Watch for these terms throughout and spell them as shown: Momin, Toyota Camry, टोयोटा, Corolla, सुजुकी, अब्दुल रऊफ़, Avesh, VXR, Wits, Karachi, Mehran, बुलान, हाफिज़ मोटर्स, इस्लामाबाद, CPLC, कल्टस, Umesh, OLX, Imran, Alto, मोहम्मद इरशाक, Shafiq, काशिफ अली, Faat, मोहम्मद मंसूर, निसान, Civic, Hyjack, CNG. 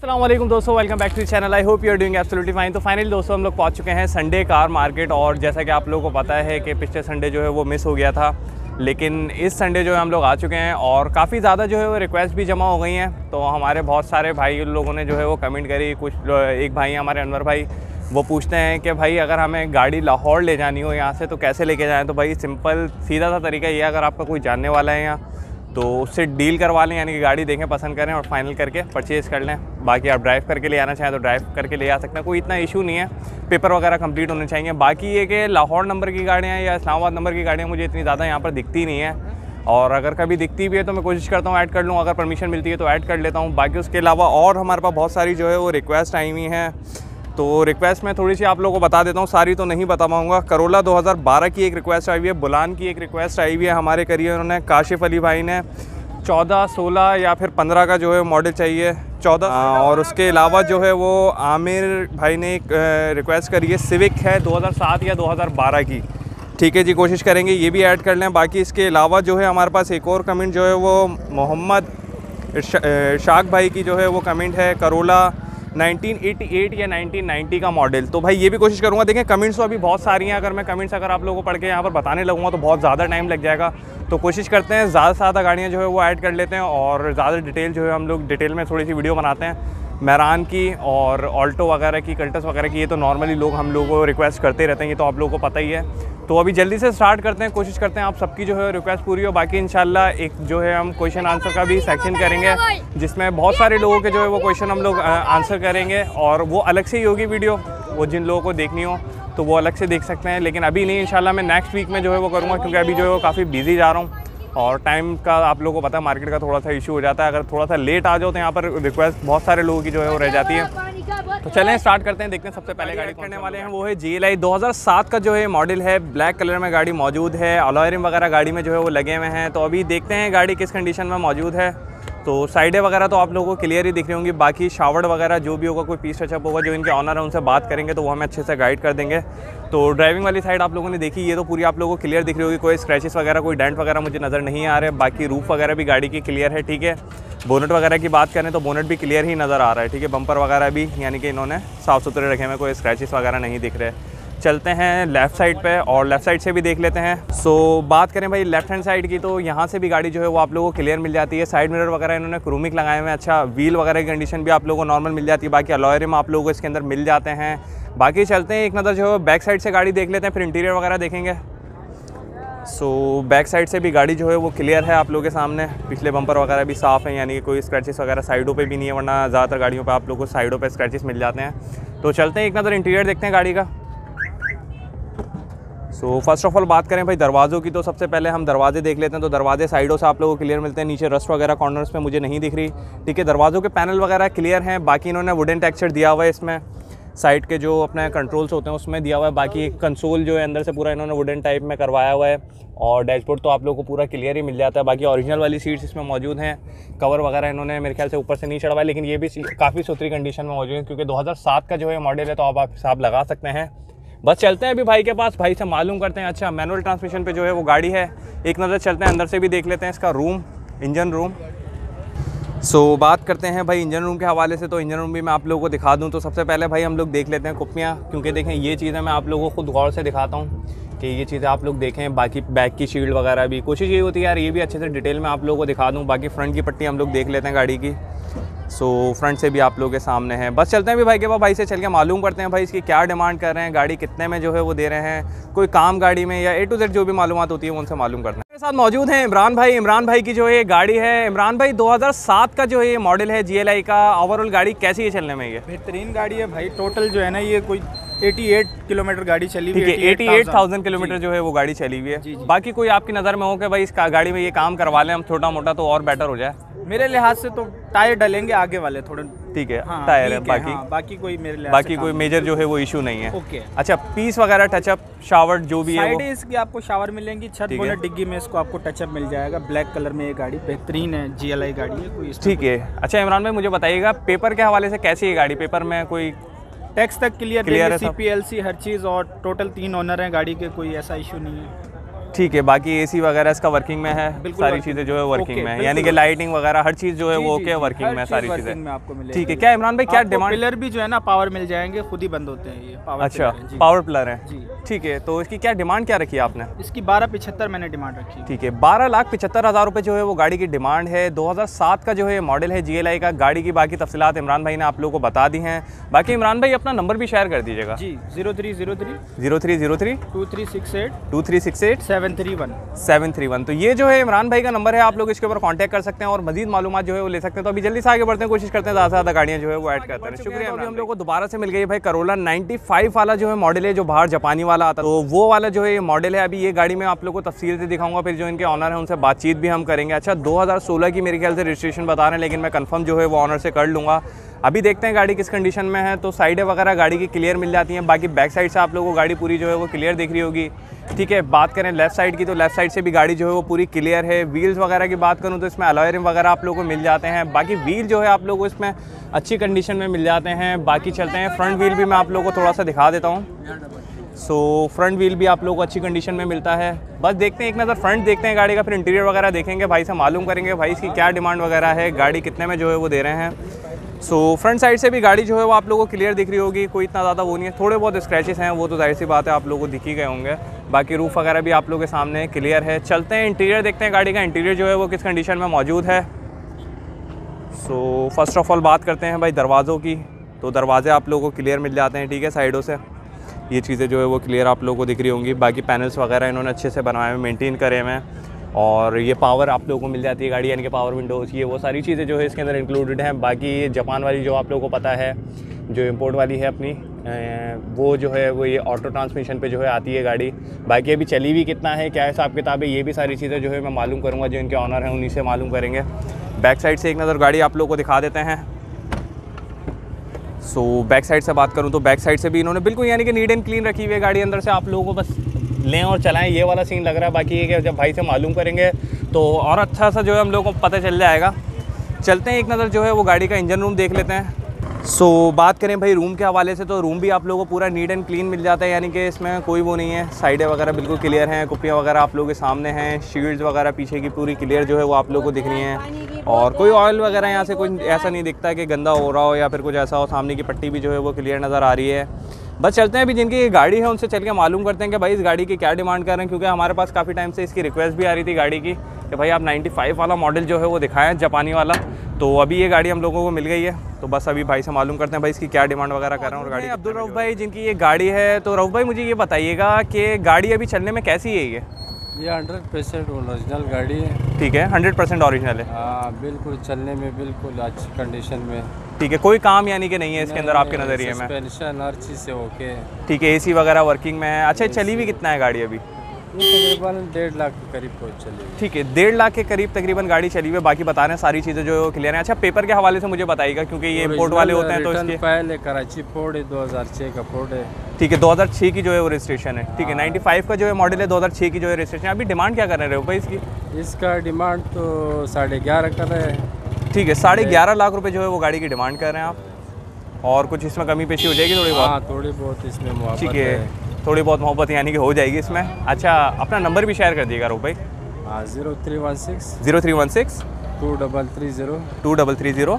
अस्सलामुअलैकुम दोस्तों, welcome back to channel. I hope you are doing absolutely fine. तो finally दोस्तों हम लोग पहुंच चुके हैं संडे कार मार्केट, और जैसा कि आप लोगों को पता है कि पिछले संडे जो है वो मिस हो गया था, लेकिन इस संडे जो है हम लोग आ चुके हैं और काफ़ी ज़्यादा जो है वो रिक्वेस्ट भी जमा हो गई हैं। तो हमारे बहुत सारे भाई लोगों ने जो है वो कमेंट करी। कुछ एक भाई हमारे अनवर भाई, वो पूछते हैं कि भाई अगर हमें गाड़ी लाहौर ले जानी हो यहाँ से तो कैसे लेके जाएँ। तो भाई सिंपल सीधा सा तरीका ये है, अगर आपका कोई जानने वाला है यहाँ तो उससे डील करवा लें, यानी कि गाड़ी देखें, पसंद करें और फाइनल करके परचेज़ कर लें। बाकी आप ड्राइव करके ले आना चाहें तो ड्राइव करके ले आ सकते हैं, कोई इतना इशू नहीं है। पेपर वगैरह कंप्लीट होने चाहिए। बाकी ये कि लाहौर नंबर की गाड़ियाँ या इस्लामाबाद नंबर की गाड़ियाँ मुझे इतनी ज़्यादा यहाँ पर दिखती नहीं है, और अगर कभी दिखती भी है तो मैं कोशिश करता हूँ ऐड कर लूँ, अगर परमिशन मिलती है तो ऐड कर लेता हूँ। बाकी उसके अलावा और हमारे पास बहुत सारी जो है वो रिक्वेस्ट आई हुई हैं, तो रिक्वेस्ट मैं थोड़ी सी आप लोगों को बता देता हूँ, सारी तो नहीं बता पाऊँगा। करोला 2012 की एक रिक्वेस्ट आई हुई है, बुलान की एक रिक्वेस्ट आई हुई है, हमारे करिए उन्होंने काशिफ अली भाई ने 14, 16 या फिर 15 का जो है मॉडल चाहिए 14। और उसके अलावा जो है वो आमिर भाई ने एक रिक्वेस्ट करी है, सिविक है 2007 या 2012 की। ठीक है जी, कोशिश करेंगे ये भी ऐड कर लें। बाकी इसके अलावा जो है हमारे पास एक और कमेंट जो है वो मोहम्मद इरशाक भाई की जो है वो कमेंट है, करोला 1988 या 1990 का मॉडल। तो भाई ये भी कोशिश करूँगा। देखें कमेंट्स तो अभी बहुत सारी हैं, अगर मैं कमेंट्स अगर आप लोगों को पढ़ के यहाँ पर बताने लगूँगा तो बहुत ज़्यादा टाइम लग जाएगा। तो कोशिश करते हैं ज़्यादा से ज़्यादा गाड़ियाँ जो है वो ऐड कर लेते हैं, और ज़्यादा डिटेल जो है हम लोग डिटेल में थोड़ी सी वीडियो बनाते हैं मेहरान की और ऑल्टो वगैरह की, कल्टस वगैरह की। ये तो नॉर्मली लोग हम लोगों को रिक्वेस्ट करते रहते हैं, ये तो आप लोगों को पता ही है। तो अभी जल्दी से स्टार्ट करते हैं, कोशिश करते हैं आप सबकी जो है रिक्वेस्ट पूरी हो। बाकी इंशाल्लाह एक जो है हम क्वेश्चन आंसर का भी सेक्शन करेंगे, जिसमें बहुत सारे लोगों के जो है वो क्वेश्चन हम लोग आंसर करेंगे, और वो अलग से ही होगी वीडियो, वो जिन लोगों को देखनी हो तो वो अलग से देख सकते हैं। लेकिन अभी नहीं, इंशाल्लाह मैं नेक्स्ट वीक में जो है वो करूँगा, क्योंकि अभी जो है वो काफ़ी बिजी जा रहा हूँ और टाइम का आप लोगों को पता है मार्केट का थोड़ा सा इशू हो जाता है। अगर थोड़ा सा लेट आ जाओ तो यहाँ पर रिक्वेस्ट बहुत सारे लोगों की जो है वो रह जाती है। तो चलें स्टार्ट करते हैं, देखते हैं सबसे पहले गाड़ी करने वाले हैं वो है GLI 2007 का जो है मॉडल है, ब्लैक कलर में गाड़ी मौजूद है, अलॉय रिम वगैरह गाड़ी में जो है वो लगे हुए हैं। तो अभी देखते हैं गाड़ी किस कंडीशन में मौजूद है। तो साइडें वगैरह तो आप लोगों को क्लियर ही दिख रही होंगी, बाकी शावर वगैरह जो भी होगा, कोई पीस टचअप होगा, जो इनके ऑनर है उनसे बात करेंगे तो वो हमें अच्छे से गाइड कर देंगे। तो ड्राइविंग वाली साइड आप लोगों ने देखी, ये तो पूरी आप लोगों को क्लियर दिख रही होगी, कोई स्क्रैचेस वगैरह कोई डेंट वगैरह मुझे नज़र नहीं आ रहे। बाकी रूफ वगैरह भी गाड़ी की क्लियर है, ठीक है। बोनट वगैरह की बात करें तो बोनट भी क्लियर ही नज़र आ रहा है, ठीक है। बम्पर वगैरह भी यानी कि इन्होंने साफ़ सुथरे रखे हुए, कोई स्क्रैचेस वगैरह नहीं दिख रहे। चलते हैं लेफ़्ट साइड पे और लेफ़्ट साइड से भी देख लेते हैं। सो बात करें भाई लेफ़्ट हैंड साइड की, तो यहाँ से भी गाड़ी जो है वो आप लोगों को क्लियर मिल जाती है। साइड मिरर वगैरह इन्होंने क्रोमिक लगाए हुए हैं, अच्छा व्हील वगैरह की कंडीशन भी आप लोगों को नॉर्मल मिल जाती है। बाकी अलॉय रिम आप लोगों को इसके अंदर मिल जाते हैं। बाकी चलते हैं एक नज़र जो है बैक साइड से गाड़ी देख लेते हैं, फिर इंटीरियर वगैरह देखेंगे। सो बैक साइड से भी गाड़ी जो है वो क्लियर है आप लोगों के सामने, पिछले बम्पर वगैरह भी साफ़ है, यानी कि कोई स्क्रैचेस वगैरह साइडों पे भी नहीं है, वरना ज़्यादातर गाड़ियों पर आप लोगों को साइडों पर स्क्रैचेस मिल जाते हैं। तो चलते हैं एक नज़र इंटीरियर देखते हैं गाड़ी का। सो फर्स्ट ऑफ ऑल बात करें भाई दरवाज़ों की, तो सबसे पहले हम दरवाजे देख लेते हैं। तो दरवाजे साइडों से आप लोगों को क्लियर मिलते हैं, नीचे रस्ट वगैरह कॉर्नर्स में मुझे नहीं दिख रही, ठीक है। दरवाज़ों के पैनल वगैरह क्लियर हैं। बाकी इन्होंने वुडन टेक्सचर दिया हुआ है, इसमें साइड के जो अपने कंट्रोल्स होते हैं उसमें दिया हुआ है। बाकी कंसोल जो है अंदर से पूरा इन्होंने वुडन टाइप में करवाया हुआ है, और डैशबोर्ड तो आप लोगों को पूरा क्लियर ही मिल जाता है। बाकी ओरिजिनल वाली सीट्स इसमें मौजूद हैं। कवर वगैरह इन्होंने मेरे ख्याल से ऊपर से नहीं चढ़वाया, लेकिन ये भी काफ़ी सुथरी कंडीशन में मौजूद है, क्योंकि 2007 का जो है मॉडल है, तो आप हिसाब लगा सकते हैं। बस चलते हैं अभी भाई के पास, भाई से मालूम करते हैं। अच्छा मैनुअल ट्रांसमिशन पे जो है वो गाड़ी है, एक नज़र चलते हैं अंदर से भी देख लेते हैं इसका रूम, इंजन रूम। सो बात करते हैं भाई इंजन रूम के हवाले से, तो इंजन रूम भी मैं आप लोगों को दिखा दूं। तो सबसे पहले भाई हम लोग देख लेते हैं कुप्पियाँ, क्योंकि देखें ये चीज़ें मैं आप लोगों को खुद गौर से दिखाता हूँ कि ये चीज़ें आप लोग देखें। बाकी बैक की शील्ड वगैरह भी कोशिश ये होती है यार ये भी अच्छे से डिटेल में आप लोगों को दिखा दूँ। बाकी फ्रंट की पट्टी हम लोग देख लेते हैं गाड़ी की। सो फ्रंट से भी आप लोगों के सामने है। बस चलते हैं भी भाई के पास, भाई से चल के मालूम करते हैं भाई इसकी क्या डिमांड कर रहे हैं, गाड़ी कितने में जो है वो दे रहे हैं, कोई काम गाड़ी में या A to Z जो भी मालूमात होती है उनसे मालूम करते हैं। मेरे साथ मौजूद हैं इमरान भाई। इमरान भाई की जो ये गाड़ी है, इमरान भाई 2007 का जो है ये मॉडल है GLI का, ओवरऑल गाड़ी कैसी है चलने में? ये बेहतरीन गाड़ी है भाई। टोटल जो है ना ये कोई 88 किलोमीटर गाड़ी चली हुई है, 88,000 किलोमीटर जो है वो गाड़ी चली हुई है। बाकी कोई आपकी नज़र में हो कि भाई इस गाड़ी में ये काम करवा लें हम छोटा मोटा तो और बेटर हो जाए? मेरे लिहाज से तो टायर डलेंगे आगे वाले थोड़े, ठीक है। हाँ, टायर है, बाकी हाँ, बाकी कोई मेरे लिहाज बाकी कोई मेजर जो है वो इशू नहीं है। ओके। अच्छा पीस वगैरह टचअप शावर जो भी है वो इसकी आपको शावर मिलेंगी, छत बोनट डिग्गी में इसको आपको टचअप मिल जाएगा। ब्लैक कलर में ये गाड़ी बेहतरीन है, GLI गाड़ी है कोई, ठीक है। अच्छा इमरान भाई मुझे बताइएगा पेपर के हवाले से कैसी है गाड़ी, पेपर में कोई टैक्स तक क्लियर है, CPLC हर चीज़, और टोटल 3 ओनर हैं गाड़ी के, कोई ऐसा इशू नहीं है। ठीक है, बाकी एसी वगैरह इसका वर्किंग में है, सारी चीज़ें जो है वर्किंग में है, यानी कि लाइटिंग वगैरह हर चीज़ जो है वो ओके वर्किंग में, सारी चीज़ें आपको मिलेगी। ठीक है, क्या इमरान भाई क्या डिमांड? पिलर भी जो है ना पावर मिल जाएंगे, खुद ही बंद होते हैं ये पावर। अच्छा, पावर पिलर है, ठीक है। तो इसकी क्या डिमांड क्या रखी है आपने? इसकी 12,75,000 मैंने डिमांड रखी। ठीक है, 12,75,000 रुपये जो है वो गाड़ी की डिमांड है। 2007 का जो है मॉडल है GLI का। गाड़ी की बाकी तफसीलात इमरान भाई ने आप लोगों को बता दी हैं। बाकी इमरान भाई अपना नंबर भी शेयर कर दीजिएगा जी, 0303 2368 731। तो ये जो है इमरान भाई का नंबर है, आप लोग इसके ऊपर कांटेक्ट कर सकते हैं और मजीद मालूमात जो है वो ले सकते हैं। तो अभी जल्दी से आगे बढ़ते हैं, कोशिश करते हैं ज़्यादा से ज़्यादा गाड़ियाँ जो है वो ऐड करते हैं। शुक्रिया। अभी हम लोग को दोबारा से मिल गई भाई करोला 95 वाला जो है मॉडल है, जो बाहर जापानी वाला आता, तो वो वाला जो है ये मॉडल है। अभी ये गाड़ी मैं आप लोग को तफसील से दिखाऊंगा, फिर जो इनके ऑनर है उनसे बातचीत भी हम करेंगे। अच्छा, 2016 की मेरे ख्याल से रजिस्ट्रेशन बता रहे हैं, लेकिन मैं कंफर्म जो है वो ऑनर से कर लूँगा। अभी देखते हैं गाड़ी किस कंडीशन में है। तो साइडें वगैरह गाड़ी की क्लियर मिल जाती हैं, बाकी बैक साइड से आप लोगों को गाड़ी पूरी जो है वो क्लियर दिख रही होगी। ठीक है, बात करें लेफ़्ट साइड की, तो लेफ़्ट साइड से भी गाड़ी जो है वो पूरी क्लियर है। व्हील्स वगैरह की बात करूं तो इसमें अलॉय रिम वगैरह आप लोगों को मिल जाते हैं, बाकी व्हील जो है आप लोगों को इसमें अच्छी कंडीशन में मिल जाते हैं। बाकी चलते हैं, फ्रंट व्हील भी मैं आप लोगों को थोड़ा सा दिखा देता हूँ। सो फ्रंट व्हील भी आप लोगों को अच्छी कंडीशन में मिलता है। बस देखते हैं एक नज़र फ्रंट देखते हैं गाड़ी का, फिर इंटीरियर वगैरह देखेंगे, भाई से मालूम करेंगे भाई इसकी क्या डिमांड वगैरह है, गाड़ी कितने में जो है वो दे रहे हैं। सो फ्रंट साइड से भी गाड़ी जो है वो आप लोगों को क्लियर दिख रही होगी, कोई इतना ज़्यादा वो नहीं है। थोड़े बहुत स्क्रैचेस हैं, वो तो जाहिर सी बात है आप लोगों को दिख ही गए होंगे। बाकी रूफ वगैरह भी आप लोगों के सामने क्लियर है। चलते हैं इंटीरियर देखते हैं, गाड़ी का इंटीरियर जो है वो किस कंडीशन में मौजूद है। सो फर्स्ट ऑफ ऑल बात करते हैं भाई दरवाज़ों की, तो दरवाजे आप लोगों को क्लियर मिल जाते हैं। ठीक है, साइडों से ये चीज़ें जो है वो क्लियर आप लोगों को दिख रही होंगी। बाकी पैनल्स वगैरह इन्होंने अच्छे से बनाए हुए, मेनटेन करे हुए हैं। और ये पावर आप लोगों को मिल जाती है गाड़ी, यानी कि पावर विंडोज़, ये वो सारी चीज़ें जो है इसके अंदर इंक्लूडेड हैं। बाकी ये जापान वाली जो आप लोगों को पता है, जो इंपोर्ट वाली है अपनी, वो जो है वो ये ऑटो ट्रांसमिशन पे जो है आती है गाड़ी। बाकी अभी चली भी कितना है, क्या हिसाब किताब है, ये भी सारी चीज़ें जो है मैं मालूम करूँगा, जो इनके ऑनर हैं उन्हीं से मालूम करेंगे। बैक साइड से एक नज़र गाड़ी आप लोगों को दिखा देते हैं। सो बैक साइड से बात करूँ तो बैक साइड से भी इन्होंने बिल्कुल यानी कि नीट एंड क्लीन रखी हुई है गाड़ी, अंदर से आप लोगों को बस लें और चलाएं, ये वाला सीन लग रहा है। बाकी ये कि जब भाई से मालूम करेंगे तो और अच्छा सा जो है हम लोगों को पता चल जाएगा। चलते हैं एक नज़र जो है वो गाड़ी का इंजन रूम देख लेते हैं। सो बात करें भाई रूम के हवाले से, तो रूम भी आप लोगों को पूरा नीट एंड क्लीन मिल जाता है, यानी कि इसमें कोई वो नहीं है। साइडें वगैरह बिल्कुल क्लियर हैं, कुपियाँ वगैरह आप लोगों के सामने हैं, शील्ड्स वगैरह पीछे की पूरी क्लियर जो है वो आप लोगों को दिख रही हैं। और कोई ऑयल वगैरह यहाँ से कुछ ऐसा नहीं दिखता कि गंदा हो रहा हो या फिर कुछ ऐसा हो। सामने की पट्टी भी जो है वो क्लियर नज़र आ रही है। बस चलते हैं अभी जिनकी ये गाड़ी है उनसे चल के मालूम करते हैं कि भाई इस गाड़ी की क्या डिमांड कर रहे हैं, क्योंकि हमारे पास काफ़ी टाइम से इसकी रिक्वेस्ट भी आ रही थी गाड़ी की कि भाई आप 95 वाला मॉडल जो है वो दिखाएं जापानी वाला। तो अभी ये गाड़ी हम लोगों को मिल गई है, तो बस अभी भाई से मालूम करते हैं भाई इसकी क्या डिमांड वगैरह कर रहे हैं। और गाड़ी अब्दुल रऊफ़ भाई जिनकी ये गाड़ी है, तो रऊफ़ भाई मुझे ये बताइएगा कि गाड़ी अभी चलने में कैसी है? ये 100% ओरिजिनल गाड़ी है। ठीक है, 100% ओरिजिनल है। हाँ बिल्कुल, चलने में बिल्कुल अच्छी कंडीशन में। ठीक है, कोई काम यानी कि नहीं है इसके अंदर आपके नज़रिए में? सस्पेंशन हर चीज़ से ओके है। ठीक है, एसी वगैरह वर्किंग में है। अच्छा, चली भी कितना है गाड़ी? अभी तकरीबन 1.5 लाख के करीब पहुँच चली। ठीक है, 1.5 लाख के करीब तकरीबन गाड़ी चली हुई है। बाकी बता रहे हैं सारी चीज़ें जो क्लियर है। अच्छा, पेपर के हवाले से मुझे बताइएगा, क्योंकि ये इम्पोर्ट वाले होते हैं तो इसके फाइल है, कराची पोर्ट है, 2006 का पोर्ट है। ठीक है, 2006 की जो है वो रजिस्ट्रेशन है। ठीक है, 95 का जो है मॉडल है, 2006 की जो है रजिस्ट्रेशन। अभी डिमांड क्या कर रहे हो भाई इसकी? इसका डिमांड तो 11.5 कर रहे हैं। ठीक है, 11.5 लाख रुपये जो है वो गाड़ी की डिमांड कर रहे हैं आप, और कुछ इसमें कमी पेशी हो जाएगी थोड़ी बहुत? थोड़ी बहुत इसमें, ठीक है, थोड़ी बहुत मोहब्बत यानी कि हो जाएगी इसमें। अच्छा, अपना नंबर भी शेयर कर दीजिएगा रूप भाई। 0316 2330 2330 0 0 3 0 0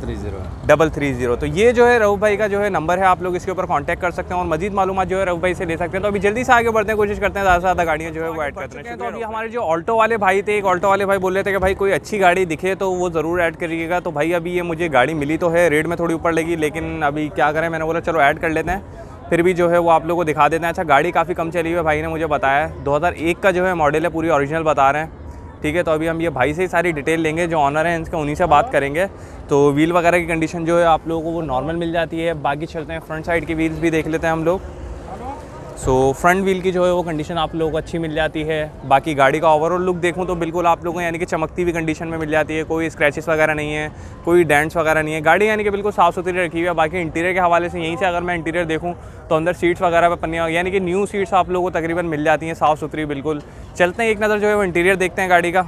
3 0 0 3 0। तो ये जो है रऊफ़ भाई का जो है नंबर है, आप लोग इसके ऊपर कांटेक्ट कर सकते हैं और मजीद मालूमात जो है रऊफ़ भाई से ले सकते हैं। तो अभी जल्दी से आगे बढ़ते हैं, कोशिश करते हैं ज़्यादा से ज़्यादा गाड़ियाँ जो है वो ऐड करते हैं। तो अभी हमारे जो ऑल्टो वाले भाई थे, एक ऑल्टो वाले भाई बोल रहे थे कि भाई कोई अच्छी गाड़ी दिखे तो वो ज़रूर ऐड करिएगा। तो भाई अभी ये मुझे गाड़ी मिली तो है, रेट में थोड़ी ऊपर लगी, लेकिन अभी क्या करें, मैंने बोला चलो ऐड कर लेते हैं, फिर भी जो है वो आप लोगों को दिखा देते हैं। अच्छा, गाड़ी काफ़ी कम चली हुई है, भाई ने मुझे बताया 2001 का जो है मॉडल है, पूरी ओरिजिनल बता रहे हैं। ठीक है, तो अभी हम ये भाई से ही सारी डिटेल लेंगे, जो ऑनर हैं इनके उन्हीं से बात करेंगे। तो व्हील वगैरह की कंडीशन जो है आप लोगों को वो नॉर्मल मिल जाती है। बाकी चलते हैं फ्रंट साइड की व्हील्स भी देख लेते हैं हम लोग। सो फ्रंट व्हील की जो है वो कंडीशन आप लोगों को अच्छी मिल जाती है। बाकी गाड़ी का ओवरऑल लुक देखूँ तो बिल्कुल आप लोगों को यानी कि चमकती हुई कंडीशन में मिल जाती है, कोई स्क्रैचेस वगैरह नहीं है, कोई डेंट्स वगैरह नहीं है, गाड़ी यानी कि बिल्कुल साफ़ सुथरी रखी हुई है। बाकी इंटीरियर के हवाले से यहीं से अगर मैं इंटीरियर देखूँ तो अंदर सीट्स वगैरह पर पन्नियाँ यानी कि न्यू सीट्स आप लोगों को तकरीबन मिल जाती हैं, साफ़ सुथरी बिल्कुल। चलते हैं एक नज़र जो है वो इंटीरियर देखते हैं गाड़ी का।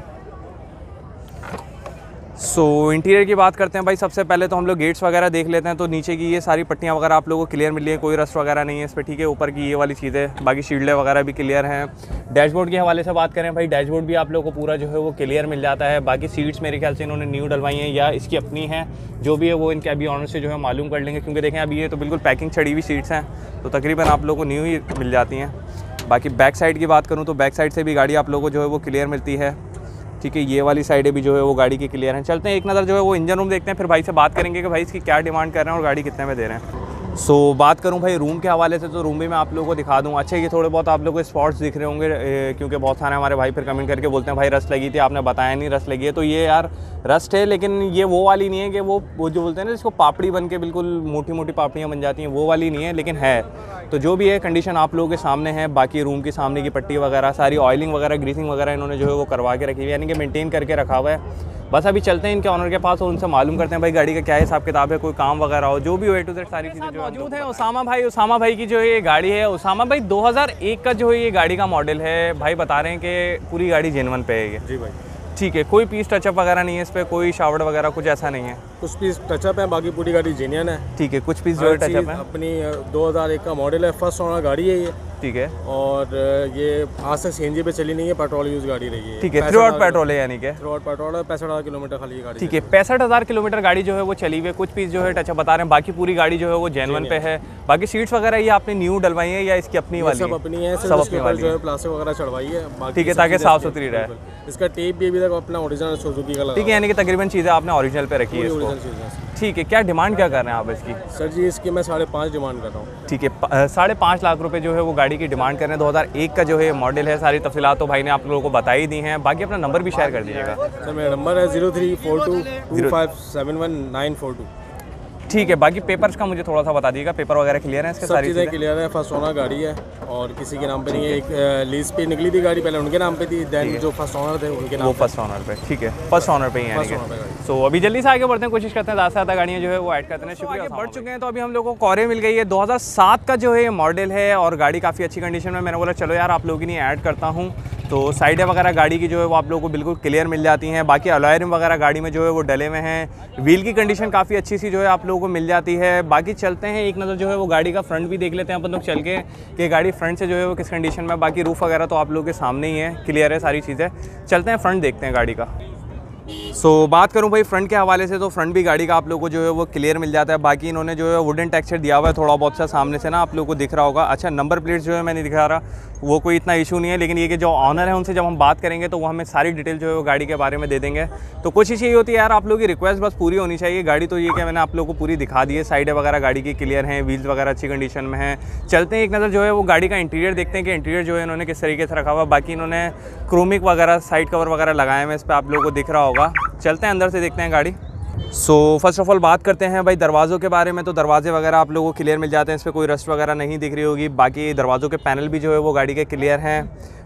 सो इंटीरियर की बात करते हैं भाई। सबसे पहले तो हम लोग गेट्स वगैरह देख लेते हैं। तो नीचे की ये सारी पट्टियाँ वगैरह आप लोगों को क्लियर मिली है, कोई रस्ट वगैरह नहीं है इस पर, ठीक है। ऊपर की ये वाली चीज़ें, बाकी शील्डें वगैरह भी क्लियर हैं। डैशबोर्ड के हवाले से बात करें भाई, डैशबोर्ड भी आप लोगों को पूरा जो है वो क्लियर मिल जाता है। बाकी सीट्स मेरे ख्याल से इन्होंने न्यू डलवाई हैं या इसकी अपनी है, जो भी है वो इनके अभी ऑनर से जो है मालूम कर लेंगे, क्योंकि देखें अभी ये तो बिल्कुल पैकिंग चढ़ी हुई सीट्स हैं, तो तकरीबन आप लोगों को न्यू ही मिल जाती हैं। बाकी बैक साइड की बात करूँ तो बैक साइड से भी गाड़ी आप लोगों को जो है वो क्लियर मिलती है, ठीक है। ये वाली साइडें भी जो है वो गाड़ी की क्लियर हैं। चलते हैं एक नज़र जो है वो इंजन रूम देखते हैं, फिर भाई से बात करेंगे कि भाई इसकी क्या डिमांड कर रहे हैं और गाड़ी कितने में दे रहे हैं। सो बात करूं भाई रूम के हवाले से, तो रूम भी मैं आप लोगों को दिखा दूं। अच्छे ये थोड़े बहुत आप लोगों को स्पॉट्स दिख रहे होंगे, क्योंकि बहुत सारे हमारे भाई फिर कमेंट करके बोलते हैं भाई रस्ट लगी थी, आपने बताया नहीं रस्ट लगी है। तो ये यार रस्ट है, लेकिन ये वो वाली नहीं है कि वो जो बोलते हैं ना जिसको पापड़ी बन के बिल्कुल मोटी मोटी पापड़ियाँ बन जाती हैं, वो वाली नहीं है, लेकिन है। तो जो भी है कंडीशन आप लोगों के सामने है। बाकी रूम के सामने की पट्टी वगैरह सारी ऑयलिंग वगैरह ग्रीसिंग वगैरह इन्होंने जो है वो करवा के रखी हुई है, यानी कि मेंटेन करके रखा हुआ है। बस अभी चलते हैं इनके ऑनर के पास और उनसे मालूम करते हैं भाई गाड़ी का क्या हिसाब किताब है, कोई काम वगैरह हो, जो भी हो A to Z सारी चीज़ें मौजूद हैं। उसामा भाई की जो ये गाड़ी है, उसामा भाई 2001 का जो है ये गाड़ी का मॉडल है भाई, बता रहे हैं कि पूरी गाड़ी जेनवन पे है जी भाई, ठीक है। कोई पीस टचअप वगैरह नहीं है इस पर, कोई शावर वगैरह कुछ ऐसा नहीं है। कुछ पीस टचअप है, बाकी पूरी गाड़ी जेन्युइन है, ठीक है। कुछ पीस जो है टचअप है। अपनी 2001 का मॉडल है, फर्स्ट ऑनर गाड़ी है ये, ठीक है। और ये आज तक CNG पे चली नहीं है, पेट्रोल यूज गाड़ी रही है, ठीक है। थ्रू आउट पेट्रोल है, यानी कि थ्रू आउट पेट्रोल है। 65,000 किलोमीटर खाली गाड़ी, ठीक है। 65,000 किलोमीटर गाड़ी जो है वो चली हुई है। कुछ पीस जो है टचअप बता रहे हैं, बाकी पूरी गाड़ी जो है वो जेन्युइन पे है। बाकी सीट्स वगैरह ये आपने न्यू डलवाई है या इसकी अपनी वाली? सब अपनी है, सब अपनी वाली है, प्लास्टिक वगैरह चढ़वाई है, ठीक है, ताकि साफ सुथरी रहे। इसका टेप भी अभी तक अपना ओरिजिनल सुजुकी का लगा, ठीक है, यानी कि तकरीबन चीज़ें आपने ओरिजिनल पे रखी है इसको, ठीक है। क्या डिमांड क्या कर रहे हैं आप इसकी? सर जी इसकी मैं 5.5 डिमांड कर रहा हूँ, ठीक है। 5.5 लाख रुपए जो है वो गाड़ी की डिमांड कर रहे हैं। 2001 का जो है मॉडल है, सारी तफसीलात तो भाई ने आप लोगों को बता ही दी हैं। बाकी अपना नंबर भी शेयर कर दीजिएगा। सर मेरा नंबर है 0342257194, ठीक है। बाकी पेपर्स का मुझे थोड़ा सा बता दीजिएगा, पेपर वगैरह क्लियर है इसके? सारी चीज़ें क्लियर है। फर्स्ट ओनर गाड़ी है और किसी के नाम पे नहीं है। एक लीज पे निकली थी गाड़ी, पहले उनके नाम पे थी, देन जो फर्स्ट ओनर थे उनके नाम, वो फर्स्ट ओनर पे, ठीक है, फर्स्ट ओनर पे ही है। सो अभी जल्दी से आगे बढ़ते हैं, कोशिश करते हैं ज़्यादा से ज़्यादा गाड़ियाँ जो है वो ऐड करते हैं। शुक्रिया, बढ़ चुके हैं। तो अभी हम लोग को कॉरे मिल गई है, 2007 का जो है मॉडल है और गाड़ी काफ़ी अच्छी कंडीशन में। मैंने बोला चलो यार आप लोग ही नहीं ऐड करता हूँ। तो साइडें वगैरह गाड़ी की जो है वो आप लोगों को बिल्कुल क्लियर मिल जाती हैं। बाकी अलॉय रिम वगैरह गाड़ी में जो है वो डले हुए हैं। व्हील की कंडीशन काफ़ी अच्छी सी जो है आप लोगों को मिल जाती है। बाकी चलते हैं एक नज़र जो है वो गाड़ी का फ्रंट भी देख लेते हैं अपन लोग चल के, कि गाड़ी फ्रंट से जो है वो किस कंडीशन में। बाकी रूफ़ वगैरह तो आप लोगों के सामने ही है, क्लियर है सारी चीज़ें। चलते हैं फ्रंट देखते हैं गाड़ी का। सो बात करूं भाई फ्रंट के हवाले से, तो फ्रंट भी गाड़ी का आप लोगों को जो है वो क्लियर मिल जाता है। बाकी इन्होंने जो है वुडन टेक्सचर दिया हुआ है थोड़ा बहुत सा, सामने से ना आप लोगों को दिख रहा होगा। अच्छा नंबर प्लेट्स जो है मैं नहीं दिखा रहा, वो कोई इतना इशू नहीं है, लेकिन ये कि जो ऑनर है उनसे जब हम बात करेंगे तो वो हमें सारी डिटेल जो है वो गाड़ी के बारे में दे देंगे। तो कोशिश यही होती है यार आप लोगों की रिक्वेस्ट बस पूरी होनी चाहिए। गाड़ी तो ये कि मैंने आप लोगों को पूरी दिखा दी है, साइडें वगैरह गाड़ी की क्लियर हैं, व्हील्स वगैरह अच्छी कंडीशन में है। चलते हैं एक नज़र जो है वो गाड़ी का इंटीरियर देखते हैं कि इंटीरियर जो है इन्होंने किस तरीके से रखा हुआ। बाकी इन्होंने क्रोमिक वगैरह साइड कवर वगैरह लगाए हैं, इस पर आप लोगों को दिख रहा होगा। चलते हैं अंदर से देखते हैं गाड़ी। सो फर्स्ट ऑफ ऑल बात करते हैं भाई दरवाज़ों के बारे में। तो दरवाजे वगैरह आप लोगों को क्लियर मिल जाते हैं, इस पर कोई रस्ट वगैरह नहीं दिख रही होगी। बाकी दरवाज़ों के पैनल भी जो है वो गाड़ी के क्लियर हैं।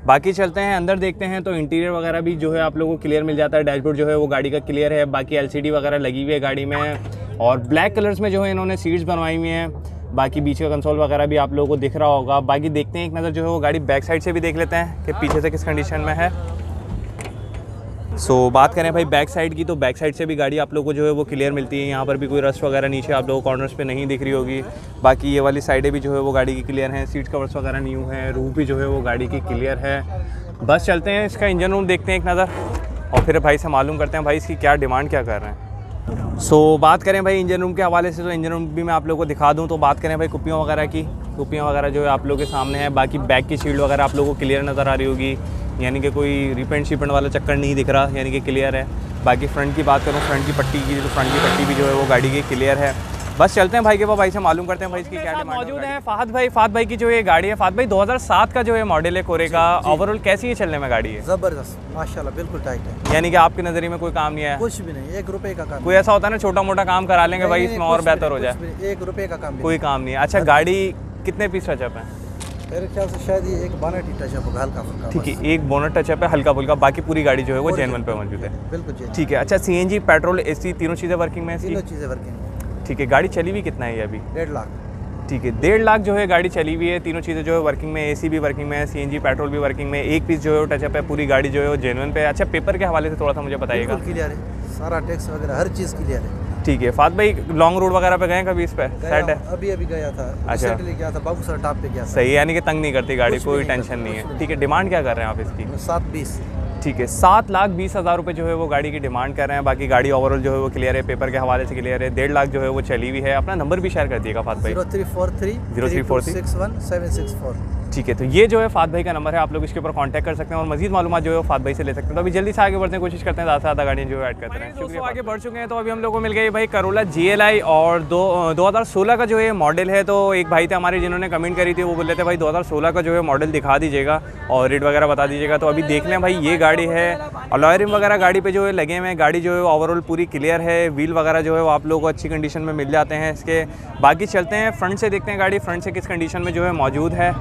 बाकी चलते हैं अंदर देखते हैं, तो इंटीरियर वगैरह भी जो है आप लोगों को क्लियर मिल जाता है। डैशबोर्ड जो है वो गाड़ी का क्लियर है। बाकी LCD वगैरह लगी हुई है गाड़ी में और ब्लैक कलर्स में जो है इन्होंने सीट्स बनवाई हुई हैं। बाकी बीच का कंसोल वगैरह भी आप लोगों को दिख रहा होगा। बाकी देखते हैं एक नज़र जो है वो गाड़ी बैक साइड से भी देख लेते हैं कि पीछे से किस कंडीशन में है। सो बात करें भाई बैक साइड की, तो बैक साइड से भी गाड़ी आप लोगों को जो है वो क्लियर मिलती है। यहाँ पर भी कोई रस्ट वगैरह नीचे आप लोगों को कॉर्नर्स पे नहीं दिख रही होगी। बाकी ये वाली साइडें भी जो है वो गाड़ी की क्लियर हैं। सीट कवर्स वगैरह न्यू हैं। रूफ भी जो है वो गाड़ी की क्लियर है। बस चलते हैं इसका इंजन रूम देखते हैं एक नज़र और फिर भाई से मालूम करते हैं भाई इसकी क्या डिमांड क्या कर रहे हैं। सो बात करें भाई इंजन रूम के हवाले से, तो इंजन रूम भी मैं आप लोगों को दिखा दूं। तो बात करें भाई कुप्पियों वगैरह की, कुप्पियाँ वगैरह जो है आप लोगों के सामने है। बाकी बैक की शील्ड वगैरह आप लोगों को क्लियर नज़र आ रही होगी, यानी कि कोई रिपेंट शिपेंट वाला चक्कर नहीं दिख रहा, यानी कि क्लियर है। बाकी फ्रंट की बात करूँ फ्रंट की पट्टी भी जो है वो गाड़ी की क्लियर है। बस चलते हैं भाई के भाई से मालूम करते हैं भाई इसकी क्या डिमांड मौजूद है। फात भाई की जो ये गाड़ी है, फात भाई 2007 का जो है मॉडल है कोरे का, ओवरऑल कैसी है चलने में गाड़ी है? जबरदस्त माशाल्लाह, बिल्कुल टाइट है, यानी कि आपकी नजरिए में कोई काम नहीं है? कुछ भी नहीं, एक रुपए का काम। कोई ऐसा होता है ना छोटा मोटा काम करा लेंगे भाई इसमें और बेहतर हो जाए, एक रुपये का काम, कोई काम नहीं है। अच्छा गाड़ी कितने पीस टचअप है? मेरे ख्याल से शायद ये एक बोनट टचअप है हल्का फुल्का, ठीक है, एक बोनट टचअप है हल्का फुल्का। बाकी पूरी गाड़ी जो है वो जेन्युइन पे मौजूद है, बिल्कुल ठीक है। अच्छा CNG पेट्रोल AC तीनों चीज़ें वर्किंग में? तीनों चीज़ें वर्किंग, ठीक है। गाड़ी चली हुई कितना है अभी? 1.5 लाख, ठीक है, 1.5 लाख जो है गाड़ी चली हुई है। तीनों चीज़ें जो है वर्किंग में, AC भी वर्किंग में, CNG पेट्रोल भी वर्किंग में, एक पीस जो है टचअप है, पूरी गाड़ी जो है वो जेन्युइन पे। अच्छा पेपर के हवाले से थोड़ा सा मुझे बताइएगा। क्लियर है सारा टैक्स वगैरह हर चीज़ क्लियर है। ठीक है फात भाई, लॉन्ग रूट वगैरह पे गए कभी इस पे? सेट है, अभी अभी गया था। अच्छा, गया था बाबू सर टॉप पे गया। सही है, यानी कि तंग नहीं करती गाड़ी, कोई टेंशन नहीं है। ठीक है, डिमांड क्या कर रहे हैं आप इसकी? 720। ठीक है, 7,20,000 रुपये जो है वो गाड़ी की डिमांड कर रहे हैं। बाकी गाड़ी ओवरऑल जो है वो क्लियर है, पेपर के हवाले से क्लियर है। 1.5 लाख जो है वो चली हुई है। अपना नंबर भी शेयर कर दिएगा फात भाई, 0343 034361764। ठीक है, तो ये जो है फात भाई का नंबर है, आप लोग इसके ऊपर कांटेक्ट कर सकते हैं और मजीद मालूमात जो है फात भाई से ले सकते हैं। तो अभी जल्दी से आगे बढ़ते हैं, कोशिश करते हैं ज़्यादा से ज़्यादा गाड़ियाँ जो ऐड करते हैं। दोस्तों आगे बढ़ चुके हैं, तो अभी हम लोग को मिल गई भाई करोला GLI और 2016 का जो है मॉडल है। तो एक भाई थे हमारे जिन्होंने कमेंट करी थी, वो बोल रहे थे भाई 2016 का जो है मॉडल दिखा दीजिएगा और रेट वगैरह बता दीजिएगा। तो अभी देख लें भाई, ये गाड़ी है और अलॉय रिम वगैरह गाड़ी पे जो है लगे हुए हैं। गाड़ी जो है ओवरऑल पूरी क्लियर है, व्हील वगैरह जो है वो आप लोगों को अच्छी कंडीशन में मिल जाते हैं इसके। बाकी चलते हैं फ्रंट से, देखते हैं गाड़ी फ्रंट से किस कंडीशन में जो है मौजूद है।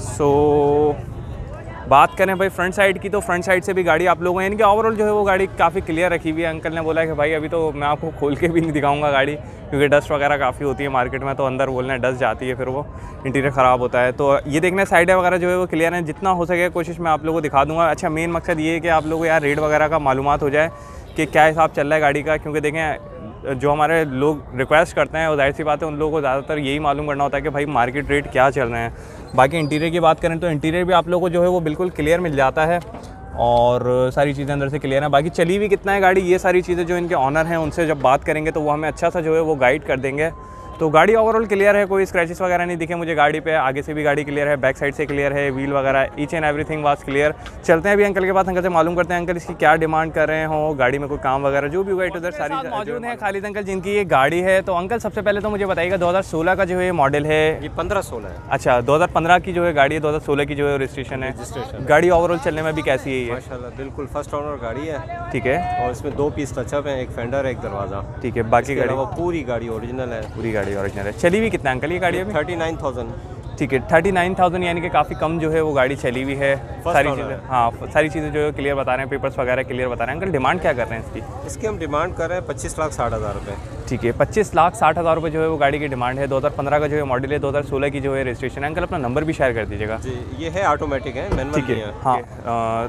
सो बात करें भाई फ्रंट साइड की, तो फ्रंट साइड से भी गाड़ी आप लोगों ने, यानी कि ओवरऑल जो है वो गाड़ी काफ़ी क्लियर रखी हुई है। अंकल ने बोला कि भाई अभी तो मैं आपको खोल के भी नहीं दिखाऊंगा गाड़ी, क्योंकि डस्ट वगैरह काफ़ी होती है मार्केट में, तो अंदर बोलना डस्ट जाती है, फिर वो इंटीरियर ख़राब होता है। तो ये देखना साइड वगैरह जो है वो क्लियर है, जितना हो सके कोशिश मैं आप लोगों को दिखा दूँगा। अच्छा, मेन मकसद ये है कि आप लोगों को यार रेट वगैरह का मालूमात हो जाए कि क्या हिसाब चल रहा है गाड़ी का, क्योंकि देखें जो हमारे लोग रिक्वेस्ट करते हैं और जाहिर सी बात है उन लोगों को ज़्यादातर यही मालूम करना होता है कि भाई मार्केट रेट क्या चल रहे हैं। बाकी इंटीरियर की बात करें तो इंटीरियर भी आप लोगों को जो है वो बिल्कुल क्लियर मिल जाता है और सारी चीज़ें अंदर से क्लियर हैं। बाकी चली भी कितना है गाड़ी, ये सारी चीज़ें जो इनके ऑनर हैं उनसे जब बात करेंगे तो वो हमें अच्छा सा जो है वो गाइड कर देंगे। तो गाड़ी ओवरऑल क्लियर है, कोई स्क्रैचेस वगैरह नहीं दिखे मुझे गाड़ी पे। आगे से भी गाड़ी क्लियर है, बैक साइड से क्लियर है, व्हील वगैरह each and everything was clear. चलते हैं अभी अंकल के पास, अंकल से मालूम करते हैं अंकल इसकी क्या डिमांड कर रहे हो, गाड़ी में कोई काम वगैरह जो भी हुआ इधर सारी मौजूद है। खालिद अंकल जिनकी ये गाड़ी है, तो अंकल सबसे पहले तो मुझे बताइएगा 2016 का जो है मॉडल है, ये 15-16 है। अच्छा, 2015 की जो है गाड़ी है, 2016 की जो है रजिस्ट्रेशन है। गाड़ी ओवरऑल चलने में भी कैसी है? माशाल्लाह बिल्कुल फर्स्ट ओनर गाड़ी है। ठीक है, और इसमें 2 पीस टचअप है, एक फेंडर है, एक दरवाजा। ठीक है, बाकी गाड़ी पूरी गाड़ी ओरिजिनल है, पूरी ओरिजिनल है। चली हुई कितना अंकल ये गाड़ी? अभी 39,000। ठीक है, 39,000, यानी कि काफ़ी कम जो है वो गाड़ी चली हुई है। सारी चीज़ें, हाँ सारी चीज़ें जो है क्लियर बता रहे हैं, पेपर्स वगैरह क्लियर बता रहे हैं। अंकल डिमांड क्या कर रहे हैं इसकी? इसकी हम डिमांड कर रहे हैं 25,60,000 रुपये। ठीक है, 25,60,000 रुपये जो है वो गाड़ी की डिमांड है। 2015 का जो है मॉडल है, 2016 की जो है रजिस्ट्रेशन है। अंकल अपना नंबर भी शेयर कर दीजिएगा। जी, ये है ऑटोमेटिक है, मैनुअल नहीं है। हाँ,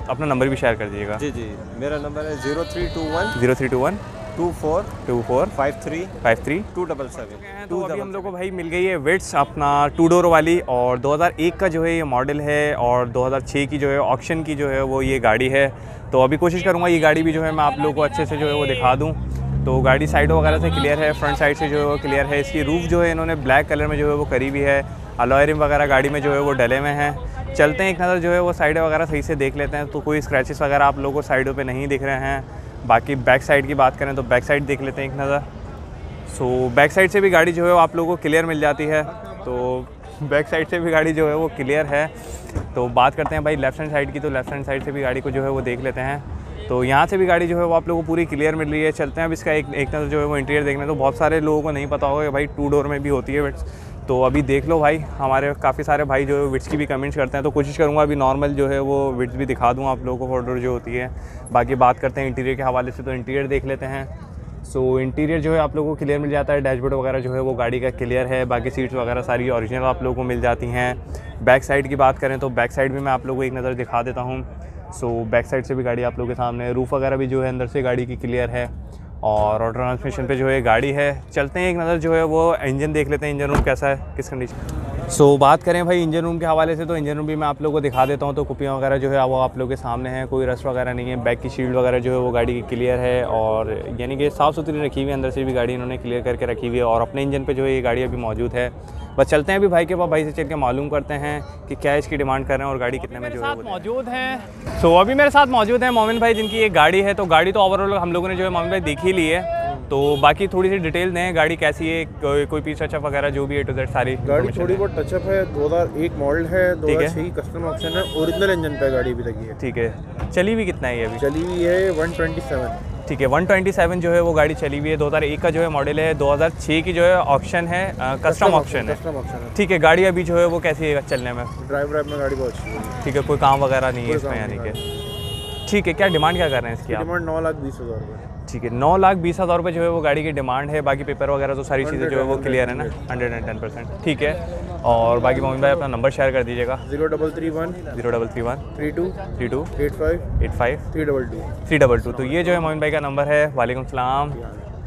अपना नंबर भी शेयर कर दीजिएगा। जी जी, मेरा नंबर है 0321 242453277। तो अभी हम लोग को भाई मिल गई है विट्स, अपना 2 डोर वाली, और 2001 का जो है ये मॉडल है और 2006 की जो है ऑक्शन की जो है वो ये गाड़ी है। तो अभी कोशिश करूँगा ये गाड़ी भी जो है मैं आप लोगों को अच्छे से जो है वो दिखा दूँ। तो गाड़ी साइड वगैरह से क्लियर है, फ्रंट साइड से जो है वो क्लियर है। इसकी रूफ़ जो है इन्होंने ब्लैक कलर में जो है वो करी हुई है, अलॉय रिम वगैरह गाड़ी में जो है वो डले हुए हैं। चलते हैं एक नज़र जो है वो साइड वगैरह सही से देख लेते हैं, तो कोई स्क्रैचेस वगैरह आप लोगों को साइडों पर नहीं दिख रहे हैं। बाकी बैक साइड की बात करें तो बैक साइड देख लेते हैं एक नज़र। सो बैक साइड से भी गाड़ी जो है वो आप लोगों को क्लियर मिल जाती है, तो बैक साइड से भी गाड़ी जो है वो क्लियर है। तो बात करते हैं भाई लेफ्ट हैंड साइड की, तो लेफ्ट हैंड साइड से भी गाड़ी को जो है वो देख लेते हैं। तो यहाँ से भी गाड़ी जो है वो आप लोगों को पूरी क्लियर मिल रही है। चलते हैं अब इसका एक नज़र जो है वो इंटीरियर देखने। तो बहुत सारे लोगों को नहीं पता होगा कि भाई 2 डोर में भी होती है विट्स। तो अभी देख लो भाई, हमारे काफ़ी सारे भाई जो है विट्स की भी कमेंट्स करते हैं, तो कोशिश करूँगा अभी नॉर्मल जो है वो विट्स भी दिखा दूँ आप लोगों को, 4 डोर जो होती है। बाकी बात करते हैं इंटीरियर के हवाले से, तो इंटीरियर देख लेते हैं। सो इंटीरियर जो है आप लोगों को क्लियर मिल जाता है, डैशबोर्ड वगैरह जो है वो गाड़ी का क्लियर है। बाकी सीट्स वगैरह सारी ओरिजिनल आप लोगों को मिल जाती हैं। बैक साइड की बात करें तो बैक साइड भी मैं आप लोगों को एक नज़र दिखा देता हूँ। सो बैक साइड से भी गाड़ी आप लोगों के सामने, रूफ़ वगैरह भी जो है अंदर से गाड़ी की क्लियर है और ट्रांसमिशन पे जो है गाड़ी है। चलते हैं एक नज़र जो है वो इंजन देख लेते हैं, इंजन रूम कैसा है, किस कंडीशन। सो बात करें भाई इंजन रूम के हवाले से, तो इंजन रूम भी मैं आप लोगों को दिखा देता हूँ। तो कुपियाँ वगैरह जो है वो आप लोगों के सामने हैं, कोई रस्ट वगैरह नहीं है। बैक की शील्ड वगैरह जो है वो गाड़ी की क्लियर है और यानी कि साफ़ सुथरी रखी हुई है, अंदर से भी गाड़ी इन्होंने क्लियर करके रखी हुई है और अपने इंजन पर जो है ये गाड़ी अभी मौजूद है। बस चलते हैं अभी भाई के पास, भाई से चल के मालूम करते हैं कि क्या इसकी डिमांड कर रहे हैं और गाड़ी कितने में जो है मौजूद है। सो अभी मेरे साथ मौजूद है मोमिन भाई जिनकी ये गाड़ी है। तो गाड़ी तो ओवरऑल हम लोगों ने जो है मोमिन भाई देख ही ली है, तो बाकी थोड़ी सी डिटेल दें गाड़ी कैसी है, कोई पीस टचअप वगैरह जो भी है टू जेड सारी गाड़ी थोड़ी बहुत टचअप है। 2001 मॉडल है, 2006 कस्टम ऑप्शन है, ओरिजिनल इंजन पे गाड़ी भी लगी है। ठीक है, चली हुई कितना है अभी? चली हुई है 127। ठीक है, 127 जो है वो गाड़ी चली हुई है। 2001 का जो है मॉडल है, 2006 की जो है ऑप्शन है, कस्टम ऑप्शन है। ठीक है, गाड़ी अभी जो है वो कैसी है चलने में? ड्राइव में गाड़ी बहुत अच्छी है। ठीक है, कोई काम वगैरह नहीं है इसमें यानी कि। ठीक है, क्या डिमांड क्या कर रहे हैं इसकी? डिमांड 9,20,000 रुपये। कराची के 9,20,000 रुपये जो है वो गाड़ी की डिमांड है। बाकी पेपर वगैरह तो सारी चीज़ें जो है वो क्लियर है ना 110%। ठीक है, और बाकी मोमिन भाई अपना नंबर शेयर कर दीजिएगा 0331 3232 8585 322 322। तो ये जो है मोमिन भाई का नंबर है। वालेकुम सलाम,